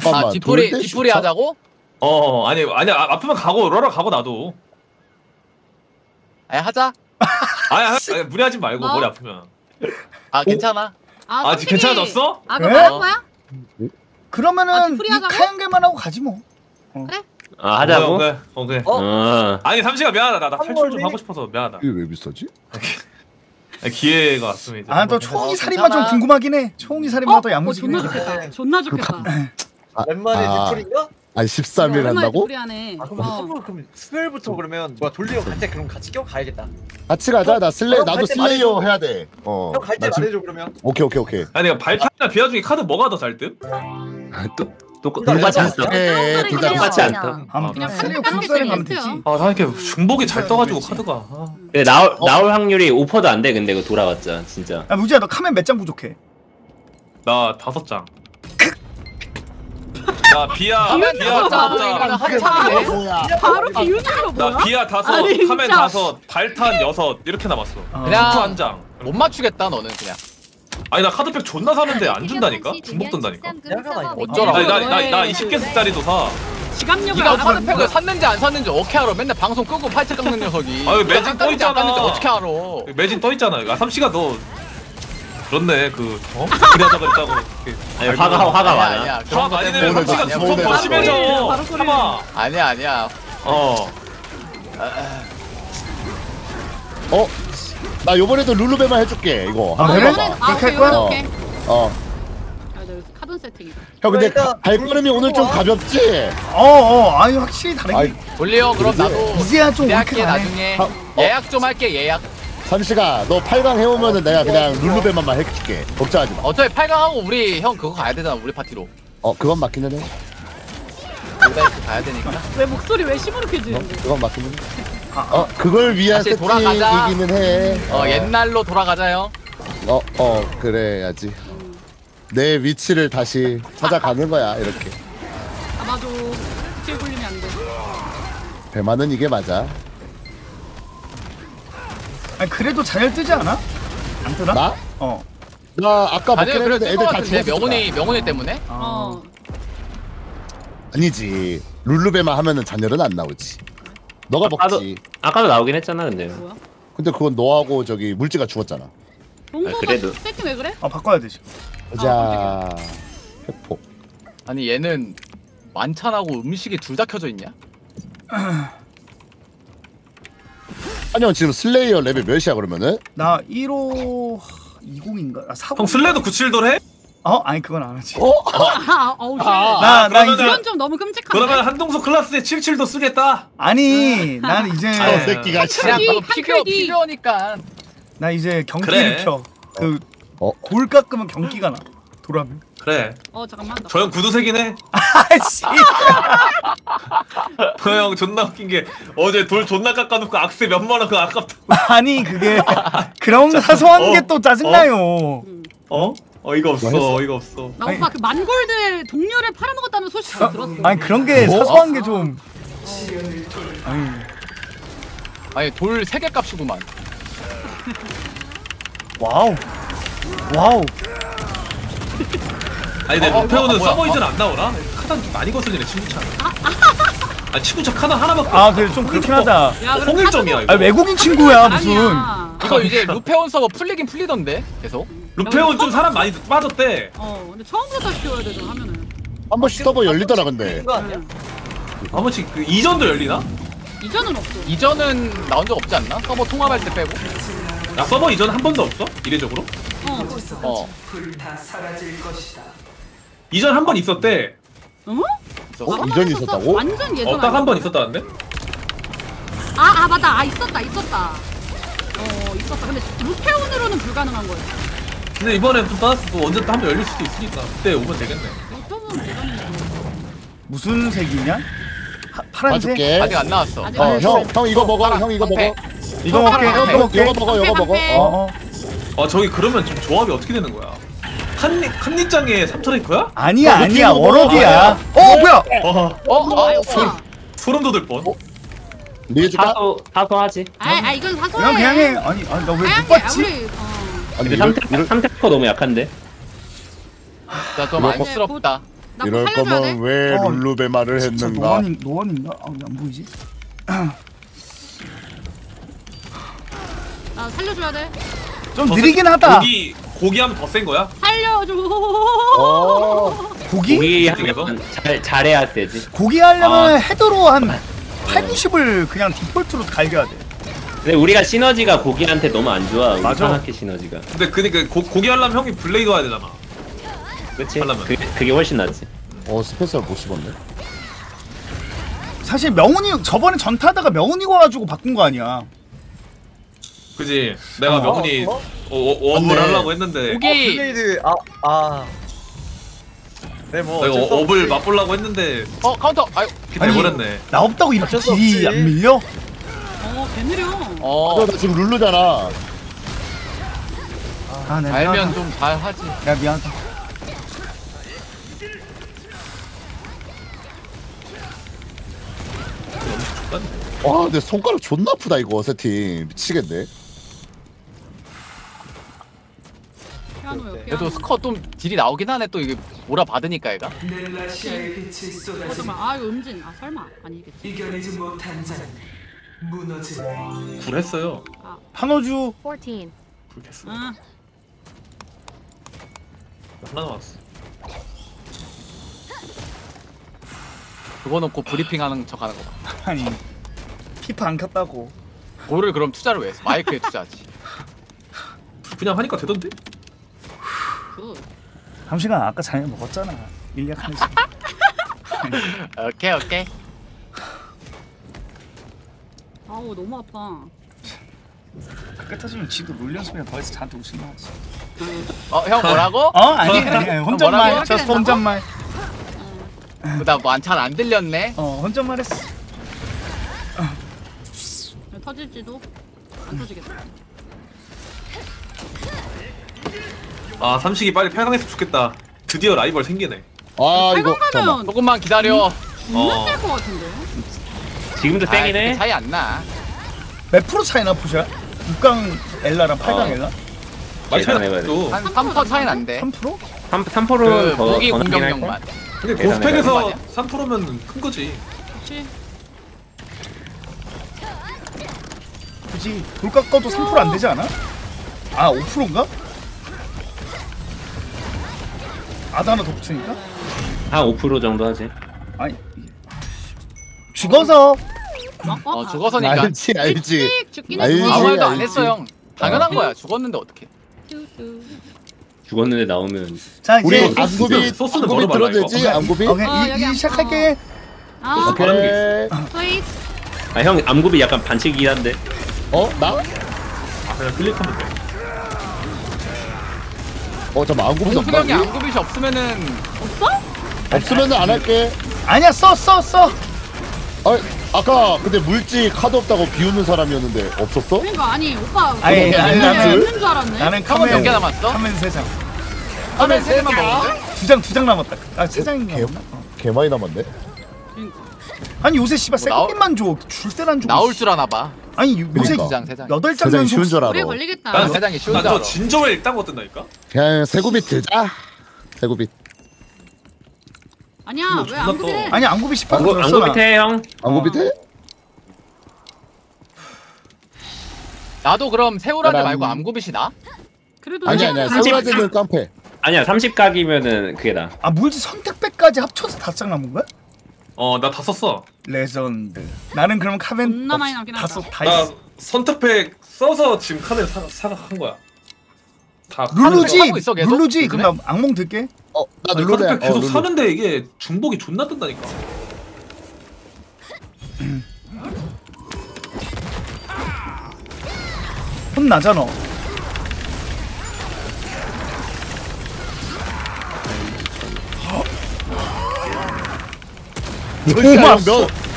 잠깐만. 아 뒤풀이 하자고? 아니 아프면 가고 러러 가고 나도. 아니 하자. 아니 무리하지 말고 머리 아프면. 아 괜찮아. 아 괜찮아졌어? 아 그럼 하는 거야? 그러면은 이 카양계만 하고 가지 뭐. 그래? 아 하자고? 오케이. 아니 삼시가 미안하다. 나 탈출 좀 하고 싶어서 미안하다. 이게 왜 비싸지? 기회가 왔으면 이제. 아 또 초홍이 살인마 좀 궁금하긴 해. 초홍이 살인마 더 야무지긴 해. 존나 좋겠다. 웬만해 디플인가? 아니 13일 한다고? 그럼 수요일부터 그러면 뭐야 돌리어 갈 때 그럼 같이 껴 가야겠다. 같이 가자. 나 나도 슬레이어 해야 돼. 형 갈 때 말해줘 그러면. 오케이. 아니 내가 발탄이나 비아 중에 카드 뭐가 더 잘 뜸? 똑같이 안 떠. 똑같이 안 떠. 그냥 슬레이어 굴사를 가면 되지. 아 나 이렇게 중복이 잘 떠가지고 카드가. 근데 나올 확률이 5%도 안 돼. 근데 이거 돌아왔자 진짜. 야 무지야 너 카멘 몇 장 부족해? 나 5장. 나 비야 비야 다 먹자. 바로 비유자로 뭐야? 나 비야 다섯, 카멘 다섯, 발탄 여섯 이렇게 남았어. 그냥 한 장. 못 맞추겠다 너는 그냥. 아니 나 카드팩 존나 사는데 안 준다니까? 중복 든다니까? 어쩌라고? 나 20개씩짜리도 사. 지갑력을 카드팩을 샀는지 안 샀는지 어떻게 알아? 맨날 방송 끄고 팔찌 깎는 녀석이. 아유 매진 떠있잖아. 어떻게 알아? 매진 떠있잖아. 아 삼시가 너 그렇네 그 어? 그래하자 그랬다고. 아니, 화가 많아. 화 많이 내면 삼시가 더 심해져. 참아. 아니야. 어. 어? 나 요번에도 룰루베만 해줄게 이거. 한번 해봐. 그렇게 할 거야? 어. 아, 나 여기서 카본 세팅이다. 형 근데 발걸음이 오늘 좀 가볍지? 어어. 아니 확실히 다르게. 올려 그럼 나도. 이제야 좀 올게 나중에. 예약 좀 할게 예약. 삼시가 너 8강 해오면은 내가 그냥 룰루베만만 해줄게. 걱정하지 마. 어차피 8강 하고 우리 형 그거 가야 되잖아 우리 파티로. 어 그건 맞기는 해. 우리 가야 되니까. 왜 목소리 왜 시무룩해 지는데? 그건 맞기는 해. 어 그걸 위한 세팅이기는 해. 어 옛날로 돌아가자요. 어 그래야지. 내 위치를 다시 찾아가는 거야 이렇게. 아마도 뒤에 굴리면 안 돼. 대만은 이게 맞아. 아니 그래도 잘 뜨지 않아? 안 뜨나? 나? 어. 나 아까 못 했는데 애들 다 죽었어. 명훈이 때문에? 어. 아니지 룰루베만 하면은 잔열은 안 나오지. 너가 먹지. 아까도 나오긴 했잖아 근데. 뭐야? 근데 그건 너하고 저기 물지가 죽었잖아. 아, 그래도 새끼 왜 그래? 아 바꿔야 되지. 자 회포. 아니 얘는 만찬하고 음식이 둘 다 켜져 있냐? 아니 형 지금 슬레이어 레벨 몇이야 그러면은? 나 1호 20인가? 아, 40인가? 형 슬레이도 97돌 해? 어? 아니 그건 안 하지. 어? 나 이제 그건 좀 너무 끔찍한데. 그러면 한동숙 클라스에 77도 쓰겠다. 아니 난 이제 새끼가 필요하니까 나 이제 경기를 켜. 그 돌 깎으면 경기가 나. 돌아면. 그래. 어 잠깐만. 저 형 구두색이네 해. 아씨. 저 형 존나 웃긴 게 어제 돌 존나 깎아놓고 악세 몇만 원 그거 아깝다고. 아니 그게 그런 사소한 게 또 짜증나요. 어? 어이가 없어. 나 오빠 그 만골드의 동료를 팔아먹었다는 소식도 들었어. 아니 그런 게 사소한 게 좀. 아니 돌 3개 값이구만. 와우. 아니 내 로페오는 서버이전 안 나오나? 카단 많이 거슬리네 친구차. 아 친구차 카단 하나밖에. 아 그래 좀 그렇긴 하다. 홍일점이야 이거. 아 외국인 친구야 무슨. 이거 이제 루페온 서버 풀리긴 풀리던데 계속. 루페온 좀 사람 많이 빠졌대. 어, 근데 처음부터 키워야 되죠 하면은. 한 번씩 서버 열리더라 근데. 한 번씩 그 이전도 열리나? 이전은 없어. 이전은 나온 적 없지 않나? 서버 통합할 때 빼고. 야 서버 이전 한 번도 없어? 이례적으로? 어. 이전 한 번 있었대. 응? 어? 이전이 있었다고? 완전 예전. 딱 한 번 있었다는데? 아 맞다. 있었다. 어 있었다. 근데 루페온으로는 불가능한 거였어. 근데 이번에 좀 따라서 또 언제 또 한 번 열릴 수도 있으니까 그때 오면 되겠네. 무슨 색이냐? 파란색? 맞을게. 아직 안 나왔어. 형 이거 먹어. 형 이거 먹어. 이거 먹게. 이거 먹어. 아 저기 그러면 지금 조합이 어떻게 되는 거야? 한니짱에 3트랭크야? 아니야. 워로드야. 어 뭐야? 소름 돋을 뻔. 네 줄까? 사소하지. 아 이건 사소해. 그냥 해. 아니 나 왜 못 봤지? 근데 3탱커 너무 약한데? 나 좀 안쓰럽다. 이럴 거면 왜 룰루베마를 했는가? 노원인가? 아, 안 보이지? 아 살려줘야 돼. 좀 느리긴 하다. 고기 하면 더 센 거야? 살려줘. 고기 하면 잘해야 되지. 고기 하려면 헤드로 한 80을 그냥 디폴트로 갈겨야 돼. 근데 우리가 시너지가 고기한테 너무 안 좋아. 이상하게 시너지가. 근데 그니까 고기 하려면 형이 블레이드 와야 되잖아. 그치? 하려면. 그게 훨씬 낫지. 스페셜 못 씹었네. 사실 명훈이 저번에 전타하다가 명훈이 와가지고 바꾼 거 아니야. 그지. 내가 명훈이 업을 하려고 했는데. 고기. 블레이드 네, 뭐 내가 업을 맛보려고 했는데. 카운터. 아유. 기다려버렸네. 나 없다고 이렇게 안 밀려? 개 느려. 나 지금 룰루잖아. 알면 좀 잘하지. 야 미안하다. 와 근데 손가락 존나 아프다 이거 세팅. 미치겠네. 그래도 스커 좀 딜이 나오긴 하네. 또 이게 몰아 받으니까 얘가. 잠깐만 아 이거 음진 아 설마 아니겠지. 이겨내지 못한 자는 무너지네. 굴했어요. 아. 한호주. 14. 굴했어. 아. 하나 남았어. 그거 놓고 브리핑하는 척하는 거 봐. 아니 피파 안 켰다고. 뭐를 그럼 투자를 왜 했어? 마이크에 투자하지. 그냥 하니까 되던데? 함시간 아까 자네 먹었잖아. 일리아칸. 오케이 오케이. 아우 너무 아파. 가까 터지면 지도 롤 연습이나 더 해서 저한테 오신 거지. 어 형 뭐라고? 어 아니 아니 혼잣말. 저 혼잣말. 나 뭐 잘 안 들렸네. 어 혼잣말했어. 터질지도 안 터지겠다. 아 삼식이 빨리 8강에서 죽겠다. 드디어 라이벌 생기네. 아 이거 잠깐만. 조금만 기다려. 죽었을 것 같은데. 지금도 땡이네. 차이 안 나. 몇 프로 차이나 보셔? 6강 엘라랑 8강 엘라? 많이 차이 나요. 한 3% 차이 난데. 3%? 3%는 더 무기 공격력만. 근데 고스펙에서 3%면 큰 거지. 그렇지. 굳이 돌 깎아도 3% 안 되지 않아? 아 5%인가? 아다 하나 더 붙으니까? 한 5% 정도 하지. 아니 죽어서 어 죽어서니까 알지 알지 알지. 아무 말도 안 했어 형. 당연한 거야. 죽었는데 어떡해. 죽었는데 나오면 자 우리 암고비 소스는 뭐로 들어야지. 암고비 오케이 시작할게. 오케이 아 형 암고비 약간 반칙이긴 한데 어? 나? 아 그냥 클릭하면 돼. 어 잠깐만 안굽이 없나? 동수형이 안굽이 없으면은 없어? 없으면은 안 할게. 아니야 써. 아 아까 근데 물지 카드 없다고 비우는 사람이었는데 없었어? 그러니까 아니 오빠. 아니 없는 줄 알았네. 나는 카멘 몇 개 남았어? 카멘 3장. 카멘 3만 먹었지? 2장 남았다. 아 3장인가? 개 많이 남았네. 그러니까. 아니 요새 씨발 세금만 줘. 줄세란 줘. 나올 줄 아나 봐. 아니 요새 2장 3장. 8장 연속 쉬운 줄 알아. 오래 걸리겠다. 난 3장이 쉬운 줄 알아. 나 진저에 일단 거뜬다니까. 그냥 세구빛 들자. 세구빛. 아니야 왜 안구비 해? 아니 안구비 18도 안 구비 해 형. 안구비 해? 나도 그럼 세우라지 말고 암구빛이 나? 그래도 아니야 세우라지는 깜패. 아니야 30각이면은 그게 나. 아 물지 선택백까지 합쳐서 5장 남은 거야? 어 나 다 썼어. 레전드. 나는 그러면 카멘 다 썼. 나 선택팩 써서 지금 카멘 사각한 거야. 다 룰루지. 룰루지. 그럼 나 악몽 들게. 어 나 룰루야. 계속 룰루. 사는데 이게 중복이 존나 뜬다니까. 혼 나잖아.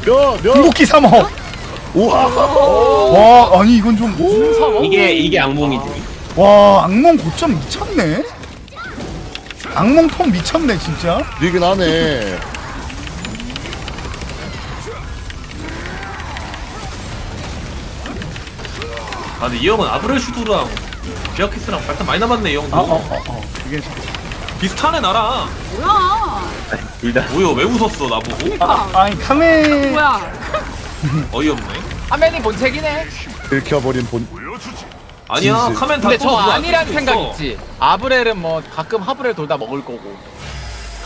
중복기 3억. 우와. 와 아니 이건 좀 이게 악몽이지. 와 악몽 고점 미쳤네. 악몽 통 미쳤네 진짜. 되긴 하네. 아 근데 이 형은 아브렐슈드랑 비아키스랑 발탄 많이 남았네 이 형도. 그게 비슷하네 나랑. 뭐야? 둘다. 뭐야 왜 웃었어 나보고? 그러니까. 아니 카멘. 뭐야? 어이없네. 카멘이 본색이네. 들켜버린 본. 아니야 카멘 다. 근데 저 아니란 생각 있지. 아브렐은 뭐 가끔 하브렐 돌다 먹을 거고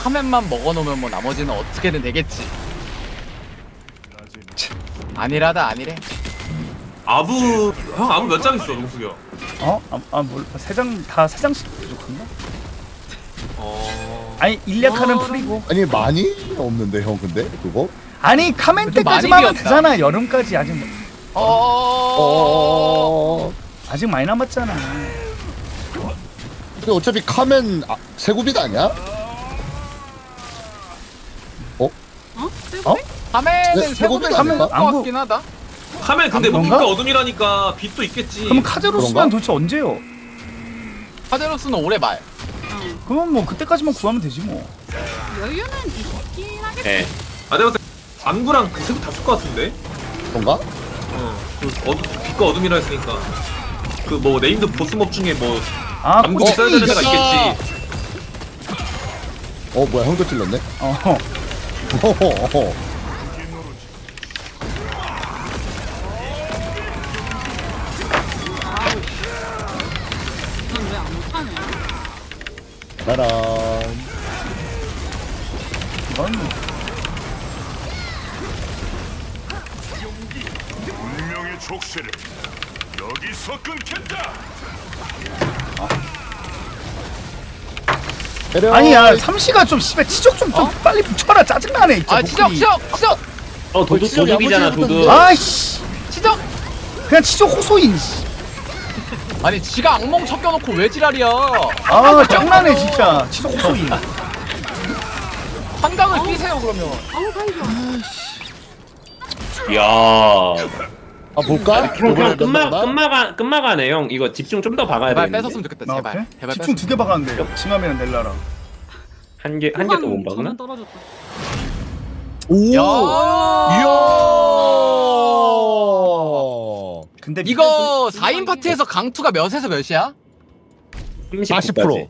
카멘만 먹어놓으면 뭐 나머지는 어떻게든 되겠지. 아니라다 아니래. 아브 형 아브 몇 장 있어 동숙이 형? 어? 아 뭘 세 장 다 세 장씩 부족한가? 어... 아니 일리아칸은 풀이고 아니 많이 없는데 형 근데 그거? 아니 카멘 때까지만 하면 되잖아. 여름까지 아직 아직 많이 남았잖아. 근데 어차피 카멘 아, 세구빛 아니야? 어? 어? 세구빛? 카멘은 세구빛 아닐 것 같긴 하다. 카멘 근데 뭔가 어둠이라니까 빛도 있겠지. 그럼 카제로스만 도대체 언제요? 카제로스는 올해 말. 그럼 뭐 그때까지만 구하면 되지 뭐. 여유는 있긴 하겠지. 네. 아 내가 봤을 때 암구랑 그 세구 다 쓸 것 같은데? 뭔가? 빛과 어둠이라 했으니까 그 뭐 네임드 보스몹 중에 뭐 암구치 써야 되는 데가 있겠지. 뭐야 형도 찔렀네? 어허 따란. 운명의 족쇄를 여기서 끊겠다. 아니야 삼시가 좀 씨발 치적 좀 빨리 붙여라 짜증나네. 아 치적. 도둑이잖아 도둑. 아이씨 치적. 그냥 치적 호소인. 아니 지가 악몽 섞여놓고 왜 지랄이야. 아 짱나네 진짜. 치석 호소인. 한강을 끼세요 그러면. 이야. 아 볼까? 끝마가네 형. 이거 집중 좀 더 박아야 돼. 뺏었으면 좋겠다 제발. 제발 집중 두 개 박았는데 징하면 넬라랑. 한 개 더 못 박나? 오. 이야. 근데 이거 4인 파티에서 강투가 몇에서 몇이야? 40%.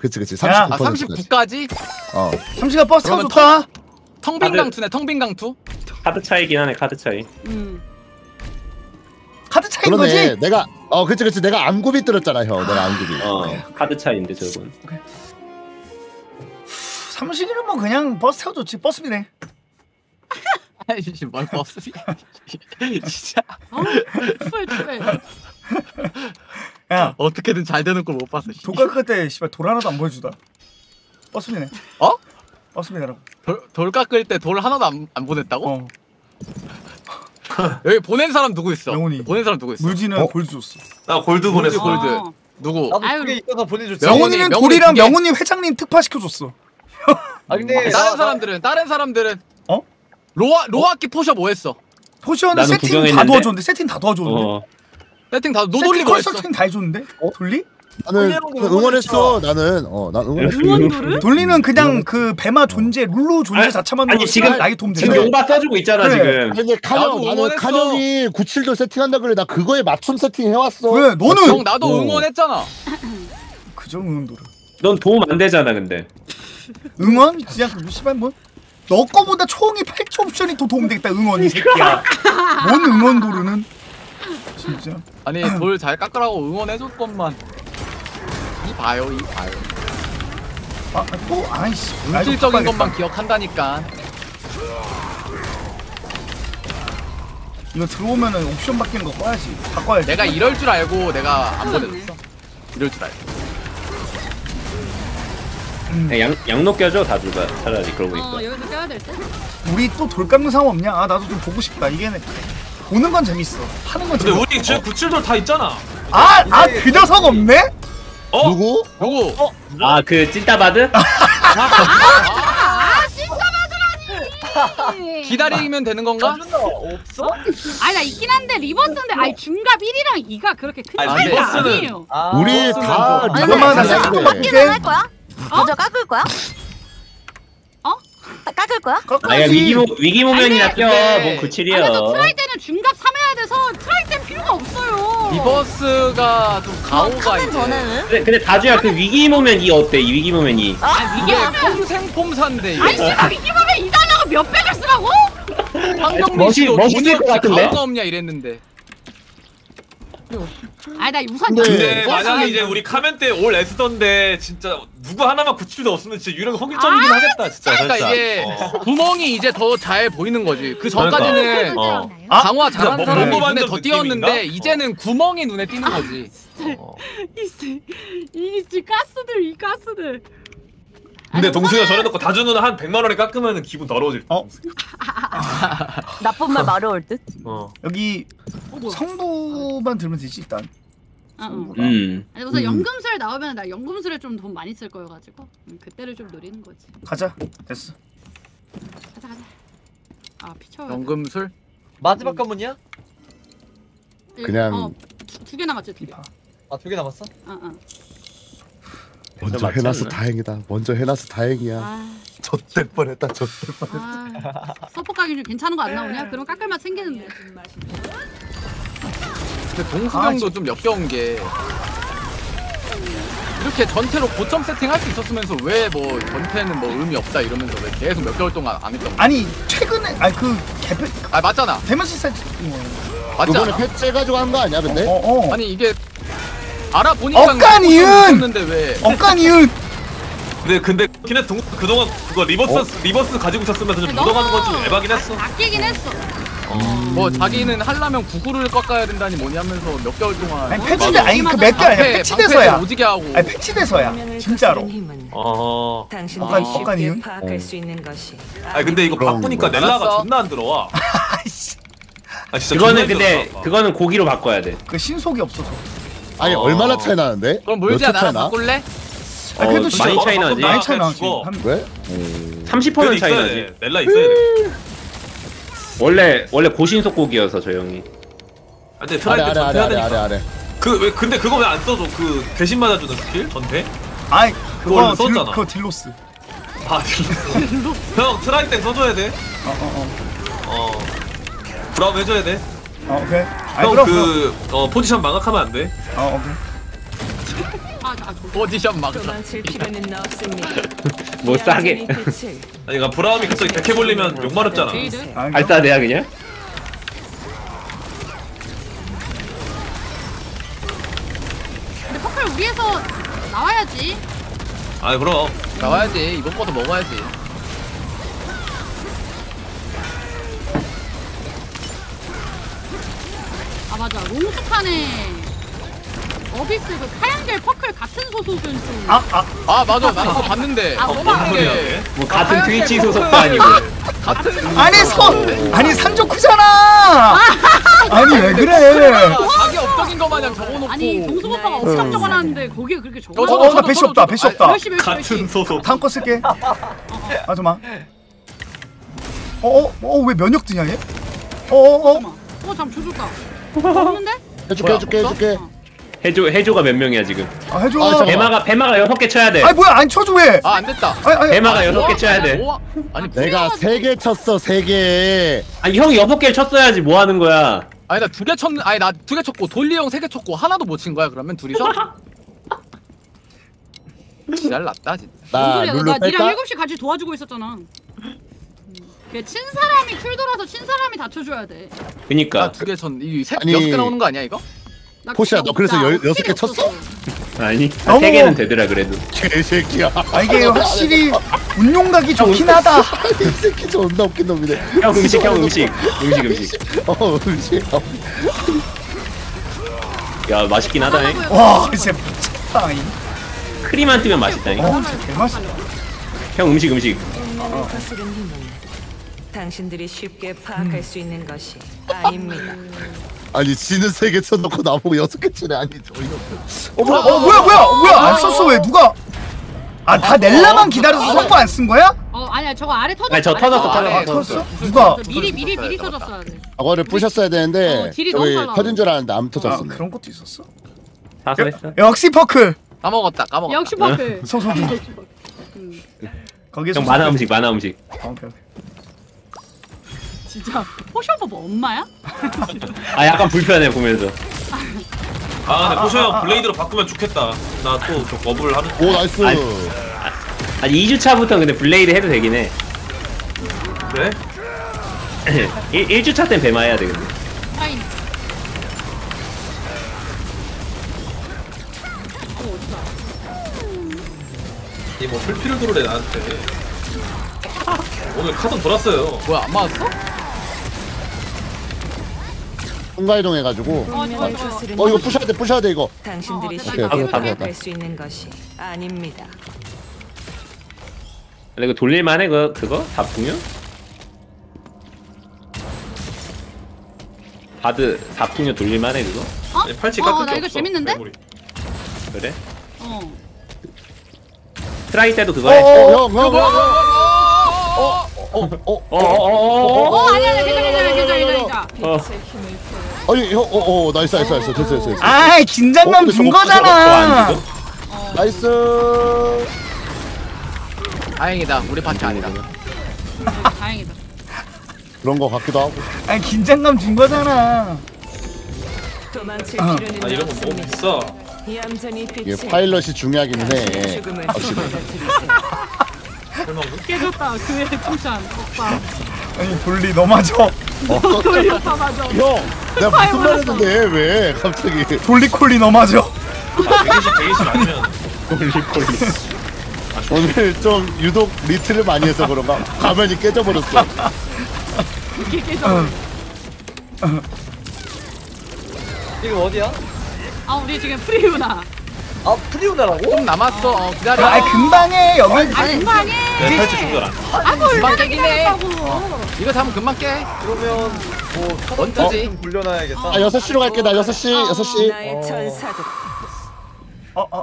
그치 39%까지? 30가 버스가 좋다. 텅빈 강투네. 텅빈 강투. 카드 차이긴 하네. 카드 차이. 카드 차이인 거지? 내가 그치 내가 암구비 뚫었잖아 형. 내가 암구비. 카드 차이인데 저건. 오케이. 30이면 뭐 그냥 버스 타고 좋지. 버스비네. 아이씨 뭘 버스비 진짜. 추해. 야 어떻게든 잘 되는 걸 못 봤어. 돌깎을 때 씨발 돌 하나도 안 보여주다. 버스비네. 버스비네라고. 돌 깎을 때 돌 하나도 안 보냈다고? 여기 보낸 사람 누구 있어? 영훈이. 보낸 사람 누구 있어? 물지는 골드 줬어. 나 골드 보냈어. 골드. 누구? 나도 그게 있어서 보내줬지. 영훈이는 돌이랑 영훈이 회장님 특파 시켜줬어. 아 근데 다른 사람들은 로아키 포셔 뭐했어? 포셔는 세팅 다 도와줬는데? 세팅 다 노돌리 뭐했어? 컨설팅 다 해줬는데? 돌리? 나는 응원했어. 난 응원했어. 돌리는 그냥 그 배마 존재 룰루 존재 자체만 아니 지금 나게 도움 되네. 지금 용바 써주고 있잖아 지금. 근데 카령이 97도 세팅한다 그래. 나 그거에 맞춤 세팅 해왔어. 그래 너는 나도 응원했잖아. 그저 응원도를 넌 도움 안 되잖아 근데 응원? 그냥 무시만 뭐? 너 거보다 초응이 8초 옵션이 더 도움되겠다. 응원이 새끼야. 뭔 응원도르는 진짜. 아니 돌 잘 깎으라고 응원해줬건만. 이 봐요. 또 아이씨 물질적인 것만 기억한다니까. 이거 들어오면은 옵션 바뀌는 거 꺼야지. 바꿔야지. 내가 이럴 줄 알고 내가 안 보내줬어. 이럴 줄 알고. 양로 껴줘 다 둘다 차라리 그러고 있다. 여기도 껴야 될 때? 우리 또 돌 깎는 상황 없냐? 아 나도 좀 보고 싶다. 이게 보는 건 재밌어. 하는 건 재밌어. 근데 우리 지금 97돌 다 있잖아. 그 녀석 없네? 누구? 그 찐따바드? 찐따바드라니! 기다리면 되는 건가? 없어? 아니 나 있긴 한데 리버스인데 중갑 1이랑 2가 그렇게 큰 차이가 아니에요. 우리 다 리버만 할 거야? 먼저 깎을 거야? 깎을 거야? 아야 위기 모면이나 껴. 뭐 97이야. 그래도 트라이 때는 중갑 3해야 돼서 트라이 때는 필요가 없어요. 리버스가 좀 가오가 있네. 근데 다주야 그 위기 모면이 어때? 이 위기 모면이. 위기 모면 폼산데. 아니 씨발 위기 모면 2 달라고 몇 백을 쓰라고? 황정민 씨도 멋있을 것 같은데. 가오가 없냐 이랬는데. 나 우선 근데 만약에 이제 우리 카멘 때 올 애쓰던데 진짜 누구 하나만 97도 없으면 진짜 유령 성일점이긴 하겠다 진짜. 그러니까 이게 구멍이 이제 더 잘 보이는 거지. 그 전까지는 강화 잘한 사람 눈에 더 띄었는데 이제는 구멍이 눈에 띄는 거지. 이 가스들 이 가스들. 근데 동수가 전해놓고 다주 누나 한 100만원에 깎으면 기분 더러워질 듯. 나쁜 말 말해올 듯? 여기 성부만 들면 되지 일단. 아니 우선 연금술 나오면 나 연금술에 좀 돈 많이 쓸 거여가지고 그때를 좀 노리는 거지. 가자. 됐어. 가자. 피쳐. 연금술? 마지막 관문이야? 그냥 2개 남았지 2개. 2개 남았어? 먼저 해놔서 다행이다. 먼저 해놔서 다행이야. 젖될 뻔했다. 젖될 뻔했다. 서포 가기 좀 괜찮은 거 안 나오냐? 그럼 깎을맛 생기는데. 근데 동수병도 좀 역겨운 게 이렇게 전태로 고점 세팅할 수 있었으면서 왜 뭐 전태는 뭐 의미 없다 이러면서 왜 계속 몇 개월 동안 안 했던 거야? 아니 최근에 아니 그 개패 아 맞잖아. 데마시 세트 맞잖아. 이번에 패치 가지고 한 거 아니야 근데? 어어. 아니 이게 알아보니까 억간 이은! 억간 이은! 근데 키네 그동안 그거 리버스 가지고 있었으면서 좀 묻어가는 건 좀 에바긴 했어. 아끼긴 했어. 뭐 자기는 하려면 구글을 깎아야 된다니 뭐니 하면서 몇 개월 동안 아니 패치돼 아니 그 몇 개 아니야 패치돼서야 오지게 하고 아니 패치돼서야 진짜로 어 당신들이 쉽게 파악할 수 있는 것이 아니 근데 이거 바꾸니까 넬라가 존나 안 들어와 아 진짜 그거는 근데 그거는 고기로 바꿔야 돼 그 신속이 없어서 아니 얼마나 차이 나는데? 그럼 몰지야 나랑 바꿀래? 아 그래도 많이 차이 나지 많이 차이 나지 왜? 30%는 차이 나지 넬라 있어야 돼 원래 고신속 곡이어서 저 형이. 아 근데 트라이드 전태야 되니까. 그 왜 근데 그거 왜 안 써줘? 그 대신 맞아주는 스킬 전태? 아이 그거 썼잖아. 그거 딜로스. 아 딜로스. 형 트라이 때 써줘야 돼. 브라움 해줘야 돼. 오케이. 형 그 포지션 망각하면 안 돼. 오케이. 포지션 막상 뭐 싸게 아니 그 브라움이 갑자기 백해 벌리면 욕 말았잖아 알싸대야 그냥? 근데 퍼클 우리에서 나와야지 아 그럼 나와야지 이번 것도 먹어야지 아 맞아 롱스판에 어비스 그 카얀겔 퍼클 같은 소속은 좀 아 맞아 나 그거 봤는데 뭐 같은 트위치 소속도 아니고 같은 아니 아니 산조쿠잖아 아니 왜 그래 자기 업적인 거 마냥 적어놓고 아니 동수 오빠가 업적 적어놨는데 거기에 그렇게 적어놨어 나 배시 없다 배시 없다 같은 소속 다음 거 쓸게 아 잠깐만 왜 면역 드냐 얘? 잠깐 줘줬다 없는데? 해줄게 해조가 몇 명이야 지금? 아 해조. 배마가 6개 쳐야 돼. 아 뭐야 안 쳐줘 왜? 아 안 됐다. 배마가 6개 쳐야 돼. 아니 내가 3개 쳤어 3개. 아니 형 6개를 쳤어야지 뭐 하는 거야? 아니 나 2개 쳤 아니 나 2개 쳤고 돌리 형 3개 쳤고 하나도 못 친 거야 그러면 둘이서? 지랄났다 진짜. 나 룰루 뺄까? 니랑 7시 같이 도와주고 있었잖아. 친 사람이 쿨 돌아서 친 사람이 다 쳐줘야 돼. 그니까. 나 2개 쳤 이 6개 나오는 거 아니야 이거? 포시야 너 그래서 6개 쳤어? 아니 3개는 되더라 그래도 개새끼야 아 이게 확실히 운용각이 좋긴 하다 이 새끼 존나 웃긴 놈이네 형 음식 음식 야 맛있긴 하다잉 와 진짜 미쳤다잉 크림 안 뜨면 맛있다잉 개맛있다 형 음식 당신들이 쉽게 파악할 수 있는 것이 아닙니다 아니 지는 3개 쳐놓고 나보고 6개 치네 아니 어이없어 뭐야 안 썼어 왜 누가 아 다 넬라만 기다려서 성부 안 쓴 거야? 아니야 저거 아래 터졌어 아니 저 터졌어? 누가? 미리 터졌어야 돼 저거를 부셨어야 되는데 딜이 너무 빨라 터진 줄 알았는데 안 터졌어 그런 것도 있었어? 다 써냈어 역시 퍼클 까먹었다 역시 퍼클 소소기 형 만화 음식 진짜 포셔 오빠 뭐 엄마야? 아 약간 불편해 보면서 아 근데 포셔 형 블레이드로 바꾸면 좋겠다 나 또 저 버블 하는 오 나이스 아니 2주차부터 근데 블레이드 해도 되긴 해 그래? 1주차 땐 배마 해야 돼 근데 파인 얘 뭐 풀피를 돌으래 나한테 오늘 카드 돌았어요 뭐야 안 맞았어? 순간이동해가지고 이거 부셔야 돼 이거 당신들이 쉽게 파악할 수 있는 것이 아닙니다 근데 이거 돌릴만해 그거? 다 풍요? 바드 4풍요 돌릴만해 그거? 팔찌 깎은 게 없어 이거 재밌는데? 그래? 트라이 때도 그거 해 아니, 나이스, 됐어. 아이, 긴장감 준 거잖아. 나이스. 다행이다. 우리 파티 아니다. 다행이다. 그런 거 같기도 하고. 아니 긴장감 준 거잖아. 도망칠 필요는 아 이런 거 너무 비싸. 이게 파일럿이 중요하긴 해. 역시. 깨졌다. 그의 풍선 오빠. 아니 돌리 너 맞아. 돌리 오빠 맞아. 형, 내가 무슨 말했는데 왜 갑자기? 돌리 콜리 너 맞아. 아, 120 아니면 돌리 콜리. 오늘 좀 유독 리트를 많이 해서 그런가 가면이 깨져버렸어. 이게 깨져. 이거 어디야? 아 우리 지금 프리우나. 아 프리우나라고? 좀 남았어. 어, 기다려. 아 금방해. 여기. 아 금방해. 탈출 중절 안. 아뭐 금방 깨기네. 이거 사면 금방 깨. 그러면 뭐 언제지? 좀 굴려놔야겠다. 아 6시로 갈게. 나 6시. 6시. 어어.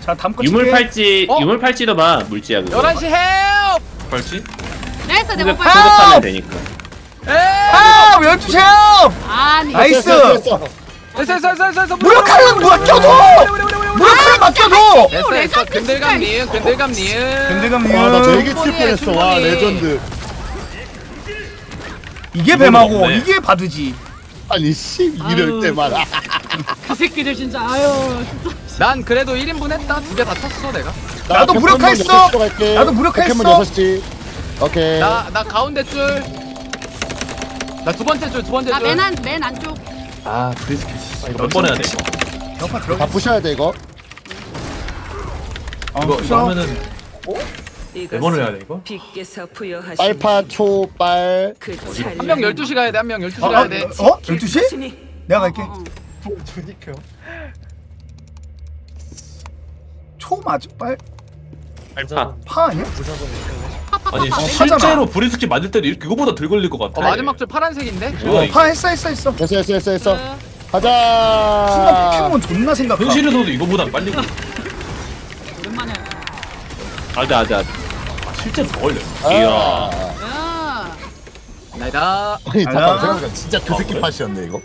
자 다음 거 유물 팔찌. 유물 팔찌도 봐. 물지야 그거. 11시 헬프. 팔찌? 나이스 내 목발. 그것하면 되니까. 아 12시 헬프. 아 나이스. 무역칼랑 맡겨줘! 무역칼랑 맡겨줘! 됐어 근들감 니은 근들감 니은 근들감 니은. 와 나 되게 칠 뻔했어. 와 레전드. 이게 뱀하고 이게 바드지. 아니 씨 이럴 때만 그 새끼들 진짜 아유 난 그래도 1인분 했다. 2개 다 쳤어 내가. 나도 무력화했어. 나도 무력화했어. 오케이 나 가운데 줄 나 두번째 줄 두번째 줄 나 맨 안쪽. 아 브리스킷 몇 번 해야 돼 이거? 다 부셔야 돼 이거? 이거 하면은 어? 몇 번을 해야 돼 이거? 빨파 초빨 한 명 12시 가야 돼. 한 명 12시 가야 돼. 어? 12시? 내가 갈게. 주니까 초 맞아? 빨? 알파 파 아니야? 아니 실제로 브리스킷 맞을 때도 이거보다 덜 걸릴 것 같아. 마지막 줄 파란색인데? 파 했어 됐어 가자. 순간 포켓몬 존나 생각해. 현실에서도 이거보다 빨리 걸려. 오랜만에 아자 실제로 더 걸려. 이야 나이다. 아니 잠깐 생각해보니까 진짜 그 새끼 팟이었네 이거.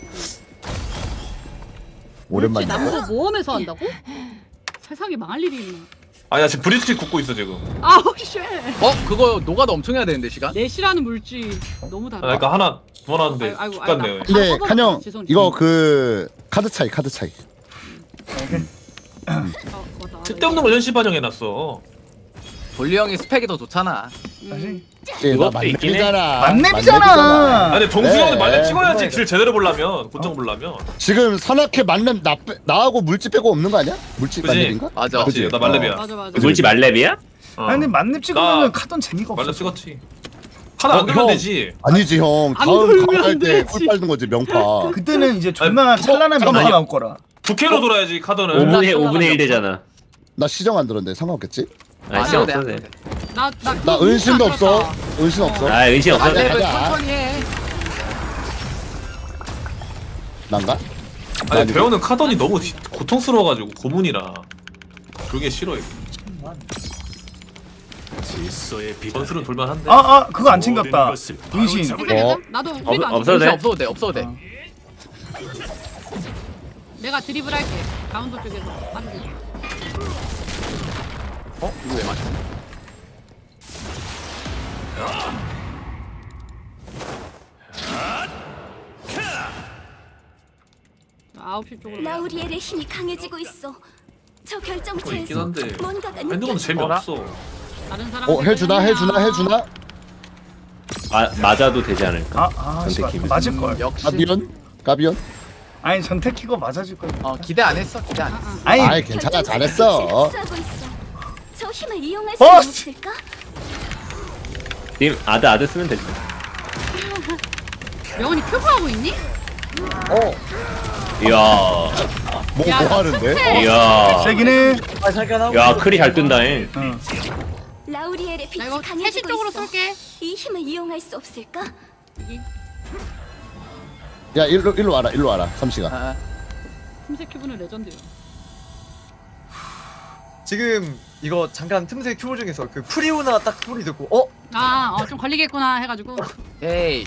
오랜만에 남도 모험에서 한다고? 세상에 망할 일이 있나. 아야 지금 브리스킷 굽고 있어 지금. 아우 쉣. 어? 그거 노가다 엄청 해야 되는데 시간? 4시라는 물질 너무 달라. 아, 그러니까 하나 두 번 하는데 똑같네요. 근데 한영 이거 그 카드 차이 쓸데없는 걸 현실 반영해놨어. 돌리 형이 스펙이 더 좋잖아. 이거 만렙이잖아. 아니 동수 형도 만렙 찍어야지 길 제대로 보려면 고정 보려면. 지금 산악회 만렙 나하고 물집 빼고 없는 거 아니야? 물집 만렙인가? 맞아. 그치 나 만렙이야. 맞아. 물집 만렙이야? 아니 만렙 찍으면 카던 재미가 없어. 만렙 찍었지. 하나 안 돌면 되지. 아니지 형. 다음 갈 때 꿀 빨던 거지 명파. 그때는 이제 존나 찬란한 명파 나올 거라. 9K로 돌아야지 카던은. 5분의 1 되잖아. 나 시정 안 들었는데 상관없겠지? 아, 시험 없었네. 나 은신도 없어. 은신 없어. 아, 은신 없어. 천천히 해. 난가? 아니, 배우는 카던이 너무 고통스러워가지고 고문이라. 그게 싫어해. 번수는 돌만한데. 아, 그거 안 챙겼다. 은신. 나도 없어도 돼. 없어도 돼. 내가 드리블 할게. 가운데 쪽에서. 어? 이거 왜 맞아? 라우리엘의 힘이 강해지고 있어. 저 결정체에서 뭔가가 느껴져. 재미없어. 어? 해주나? 맞아도 되지 않을까? 선택키고 맞을걸. 가비언? 아니 선택키고 맞아줄 거야. 기대 안 했어. 아니 괜찮아 잘했어. 저 힘을 이용할 수 있을까? 님 아드 쓰면 되지. 영원히 큐브하고 있니? 이야. 뭐 하는데? 이야. 세기네. 야 크리 잘 뜬다잉. 라우리엘의 빛이 강해지고 있어. 이 힘을 이용할 수 없을까? 야 일로 와라. 3시간. 틈새 큐브는 레전드야. 지금 이거 잠깐 틈새 큐브 중에서 그 프리우나 딱 소리 듣고 좀 걸리겠구나 해가지고 에이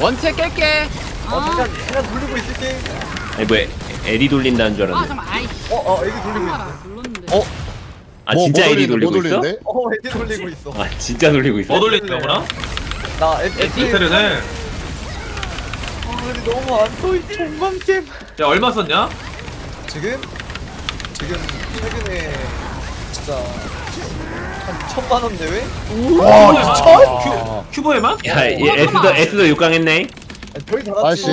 원체 깰게. 잠깐 돌리고 있을게. 아니 뭐 애리 돌린다는 줄 알았네. 잠깐만. 아이씨. 애리 돌리고 있어. 어? 아 뭐, 진짜 AD 뭐 돌리고 있어? 어 AD 돌리고 있어. 아 진짜 돌리고 있어? 뭐 돌리는 거구나? 나 에티테르네. 아 너무 안 떠있지 전망캠. 야 얼마 썼냐? 지금 최근에 진짜 한 1000만원 대회? 우와 1000? 큐버에만? 야 에스더 6강 했네. 거의 다 같이.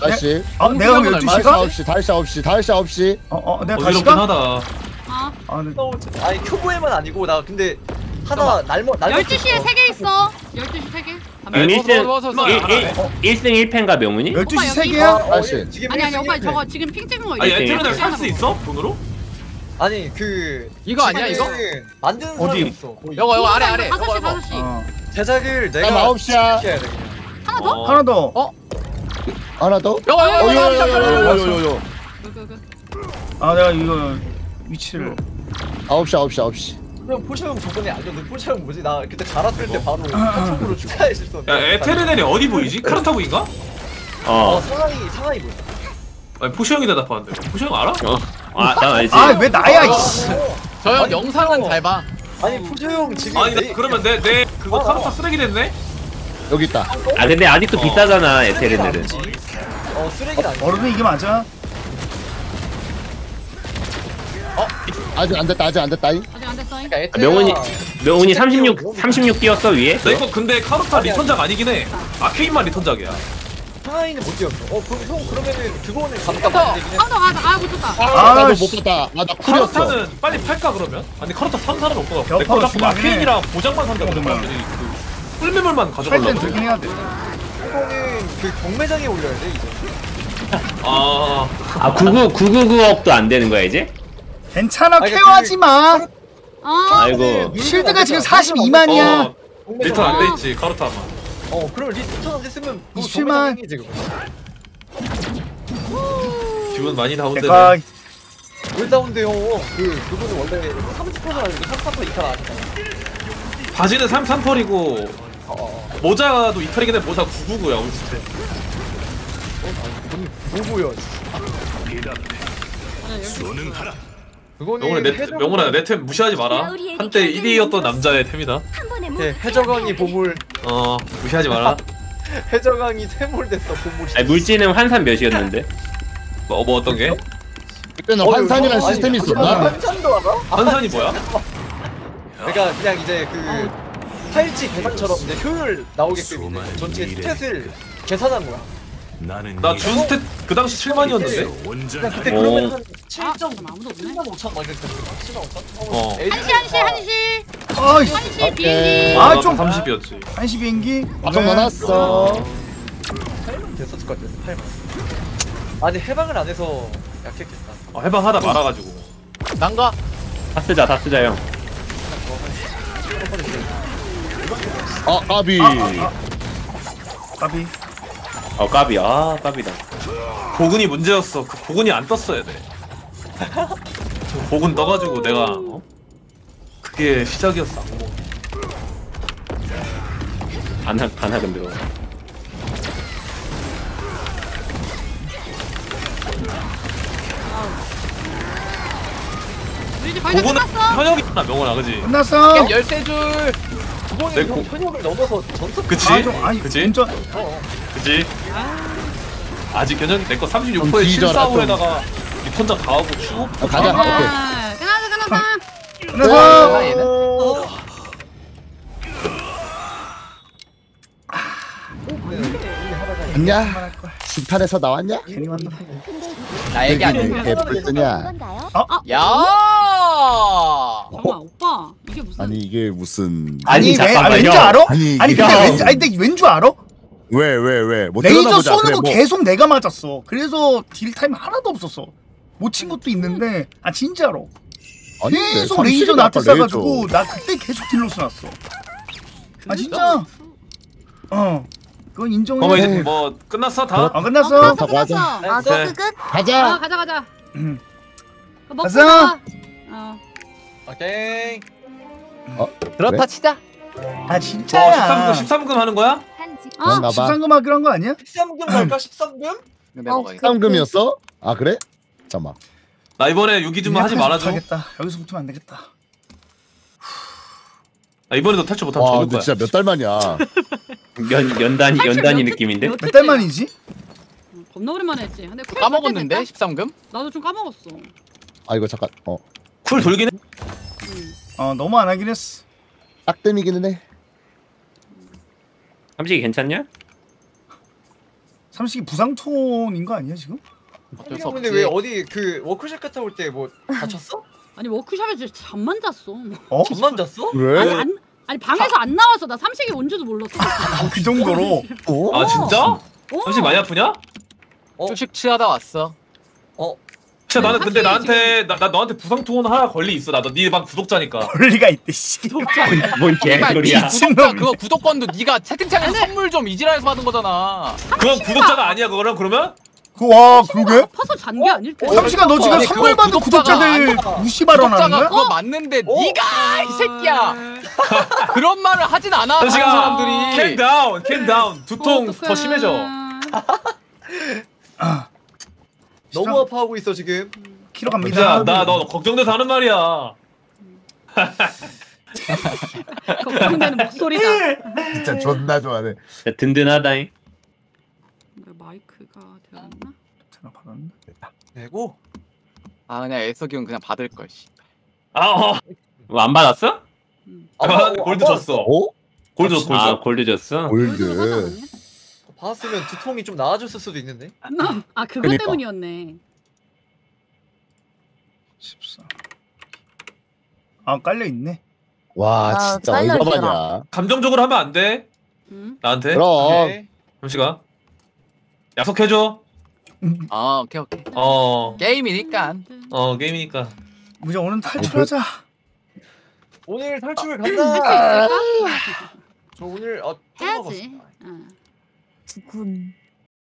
다시 내가 12시간? 다시 9시 어 내가 10시간? 아니 큐브에만 아니고 나 근데 하나 날먹 12시에 3개 있어. 12시 3개. 1승 1패인가 명훈이? 12시 3개야? 다시. 아니 오빠 저거 지금 핑 찍은 거 있어. 아니 에트로날 살 수 있어? 돈으로? 아니 그 이거 아니야 이거? 만드는 사람이 있어. 여거 아래 5시. 제작을 내가 9시야 해야 돼. 하나 더? 하나 더. 하나 더? 요요요요요요요. 아 내가 이거 위치를 9시. 그럼 포샤 형 저번에 알려줬는데 포샤 형 뭐지? 나 그때 갈아뜰 때 바로 카톡으로 추가해줬었는데. 야 에테르넬이 어디 보이지? 카르타고인가? 어 상하이 보여. 아니 포샤 형이 대답하는데 포샤 형 알아? 아 난 알지. 아 왜 나야 이씨. 저 형 영상은 잘 봐. 아니 포샤 형 지금 아니 나 그러면 내 그거 카르타 쓰레기 됐네? 여기 있다. 아 근데 아직도 비싸잖아 에테르넬은. 어 쓰레기는 아니지. 워로드 이게 맞아? 아직 안 됐다잉? 그러니까 명훈이 36 뛰었어 위에? 나 이거 근데 카르타 리턴작 아니긴 해. 아케인만 리턴작이야. 하나이는 못 뛰었어. 형 그러면은 그거는 감가 안 되긴 해. 아 못쳤다. 나도 못쳤다. 나 쿨이었어. 카르타는 빨리 팔까 그러면? 아니 카르타 산 사람 없어. 내 거 자꾸 아케인이랑 보장만 산다고 그런 사람들이 그 꿀매물만 가져가려고. 팔땐 들긴 해야 돼. 이거는 그 경매장에 올려야 돼 이제. 아 999억도 안 되는 거야 이제? 괜찮아 케어하지 마. 아이고 실드가 지금 42만이야. 리턴 안 돼 있지 카르타만. 그럼 리턴 안 됐으면 27만. 기분 많이 다운되네. 왜 다운돼요? 그분은 원래 30%가 아니고 33% 이탈 아니잖아. 바지는 33%이고 모자도 이탈이긴 해. 모자 999야 어렸을 때. 뭐야? 명훈아 내 템 무시하지 마라. 한때 1위였던 남자의 템이다. 네, 해적왕이 보물. 무시하지 마라. 해적왕이 세몰됐어 보물이. 아니 물지는 환산 몇이었는데? 뭐 어떤 게? 그때는 환산이란 시스템이 있었나? 환산도 알아? 환산이 뭐야? 그러니까 그냥 이제 그 팔찌 계산처럼 이제 효율 나오게끔 이제 전체 스탯을 계산한 거야. 나 준 스탯 그 당시 7만이었는데? 나 그때 그러면 한 7.5천 막 이랬거든. 7.5천? 한시 비행기. 아 좀 30이었지 1시 비행기? 좀 많았어. 8만 됐었을 것 같아. 8만. 아니 해방을 안 해서 약했겠다. 해방하다 말아가지고 난가? 다 쓰자 형. 까비 까비야. 까비다. 보군이 문제였어. 그 보군이 안 떴어야 돼. 보군 떠가지고 내가 그게 시작이었어. 안하 근데 그거. 보군은 현역이잖아 명원아 그지? 끝났어. 13줄. 이번에 형 현역을 넘어서 전석. 그치? 아직 견적이 내꺼 36%에 실사울에다가 리턴자 다 하고 추고 가자. 끝나서 안냐? 심판에서 나왔냐? 나에게 아니면 개뿔뜨냐? 야! 잠깐만 오빠 이게 무슨 아니 이게 무슨 아니 잠깐만 왠지 알아? 아니 근데 왠지 알아? 왜? 뭐 레이저 쏘는 거 그래, 계속 내가 맞았어. 그래서 딜 타임 하나도 없었어. 못 친 것도 있는데 진짜로 계속 아니, 레이저 나한테 쏴가지고 나 그때 계속 딜로 쏘았어. 진짜? 그건 인정해. 이제 뭐 끝났어 다? 끝났어. 끝. 가자. 가자. 가자. 오케이. 그렇다 그래? 치자. 진짜야. 13금 하는 거야? 아, 13금 하기로 한 거 아니야? 13금 갈까? 13금? 13금이었어? 아 그래? 잠깐만 나 이번에 유기드만 하지 말아줘. 못하겠다. 여기서 붙으면 안 되겠다. 나 이번에도 탈출 못하면 와, 근데 거야. 진짜 몇 달 만이야. 연단이 느낌인데? 몇 달 만이지? 겁나 오랜만에 했지. 근데 쿨 까먹었는데? 13금? 나도 좀 까먹었어. 아 이거 잠깐 쿨 돌긴 해. 너무 안 하긴 했어. 악땜이기는 해. 삼식이 괜찮냐? 삼식이 부상톤인 거 아니야 지금? 형 근데 왜 어디 그 워크숍 갔다 올 때 뭐 다쳤어? 아니 워크숍에 잠만 잤어. 어? 잠만 잤어? 왜? 아니 방에서 안 나와서 나 삼식이 온지도 몰랐어. 그 정도로? 아 진짜? 삼식 많이 아프냐? 조식 취하다 왔어. 진짜 나는 근데 나한테 나 너한테 부상투혼 하나 권리 있어. 나도 네 방 구독자니까. 권리가 있대 씨. 뭔 개소리야. 구독자 그거 구독권도 네가 채팅창에서 선물 좀 이지랄에서 받은 거잖아. 그건 구독자가 아니야 그거랑 그러면? 와 그게? 퍼서 잔 게 아닐 때. 삼식아 너 지금 선물 받은 구독자들 무시발언 하는 거야? 그거 맞는데 네가 이 새끼야. 그런 말을 하진 않아. 삼식아 사람들이. 캔 다운. 두통 더 심해져. 너무 아파하고 있어 지금. 키로 갑니다. 나 너 걱정돼서 하는 말이야. 걱정되는 목소리다. 진짜 존나 좋아하네. 든든하다잉. 마이크가 되었나? 전화 받았나? 됐다. 되고? 아 그냥 애석이형 그냥 받을 걸. 안 받았어? 골드 줬어. 골드 줬어. 골드. 받았으면 두통이 좀 나아졌을 수도 있는데. 아 그거 그러니까. 때문이었네. 14. 아 깔려 있네. 와 진짜 얼마만이야. 감정적으로 하면 안 돼. 응? 나한테. 그럼. 잠시가. 약속해줘. 아 오케이. 게임이니까. 게임이니까. 우리 오늘 탈출하자. 오늘 탈출을 간다. 저 오늘 해야지. 죽군.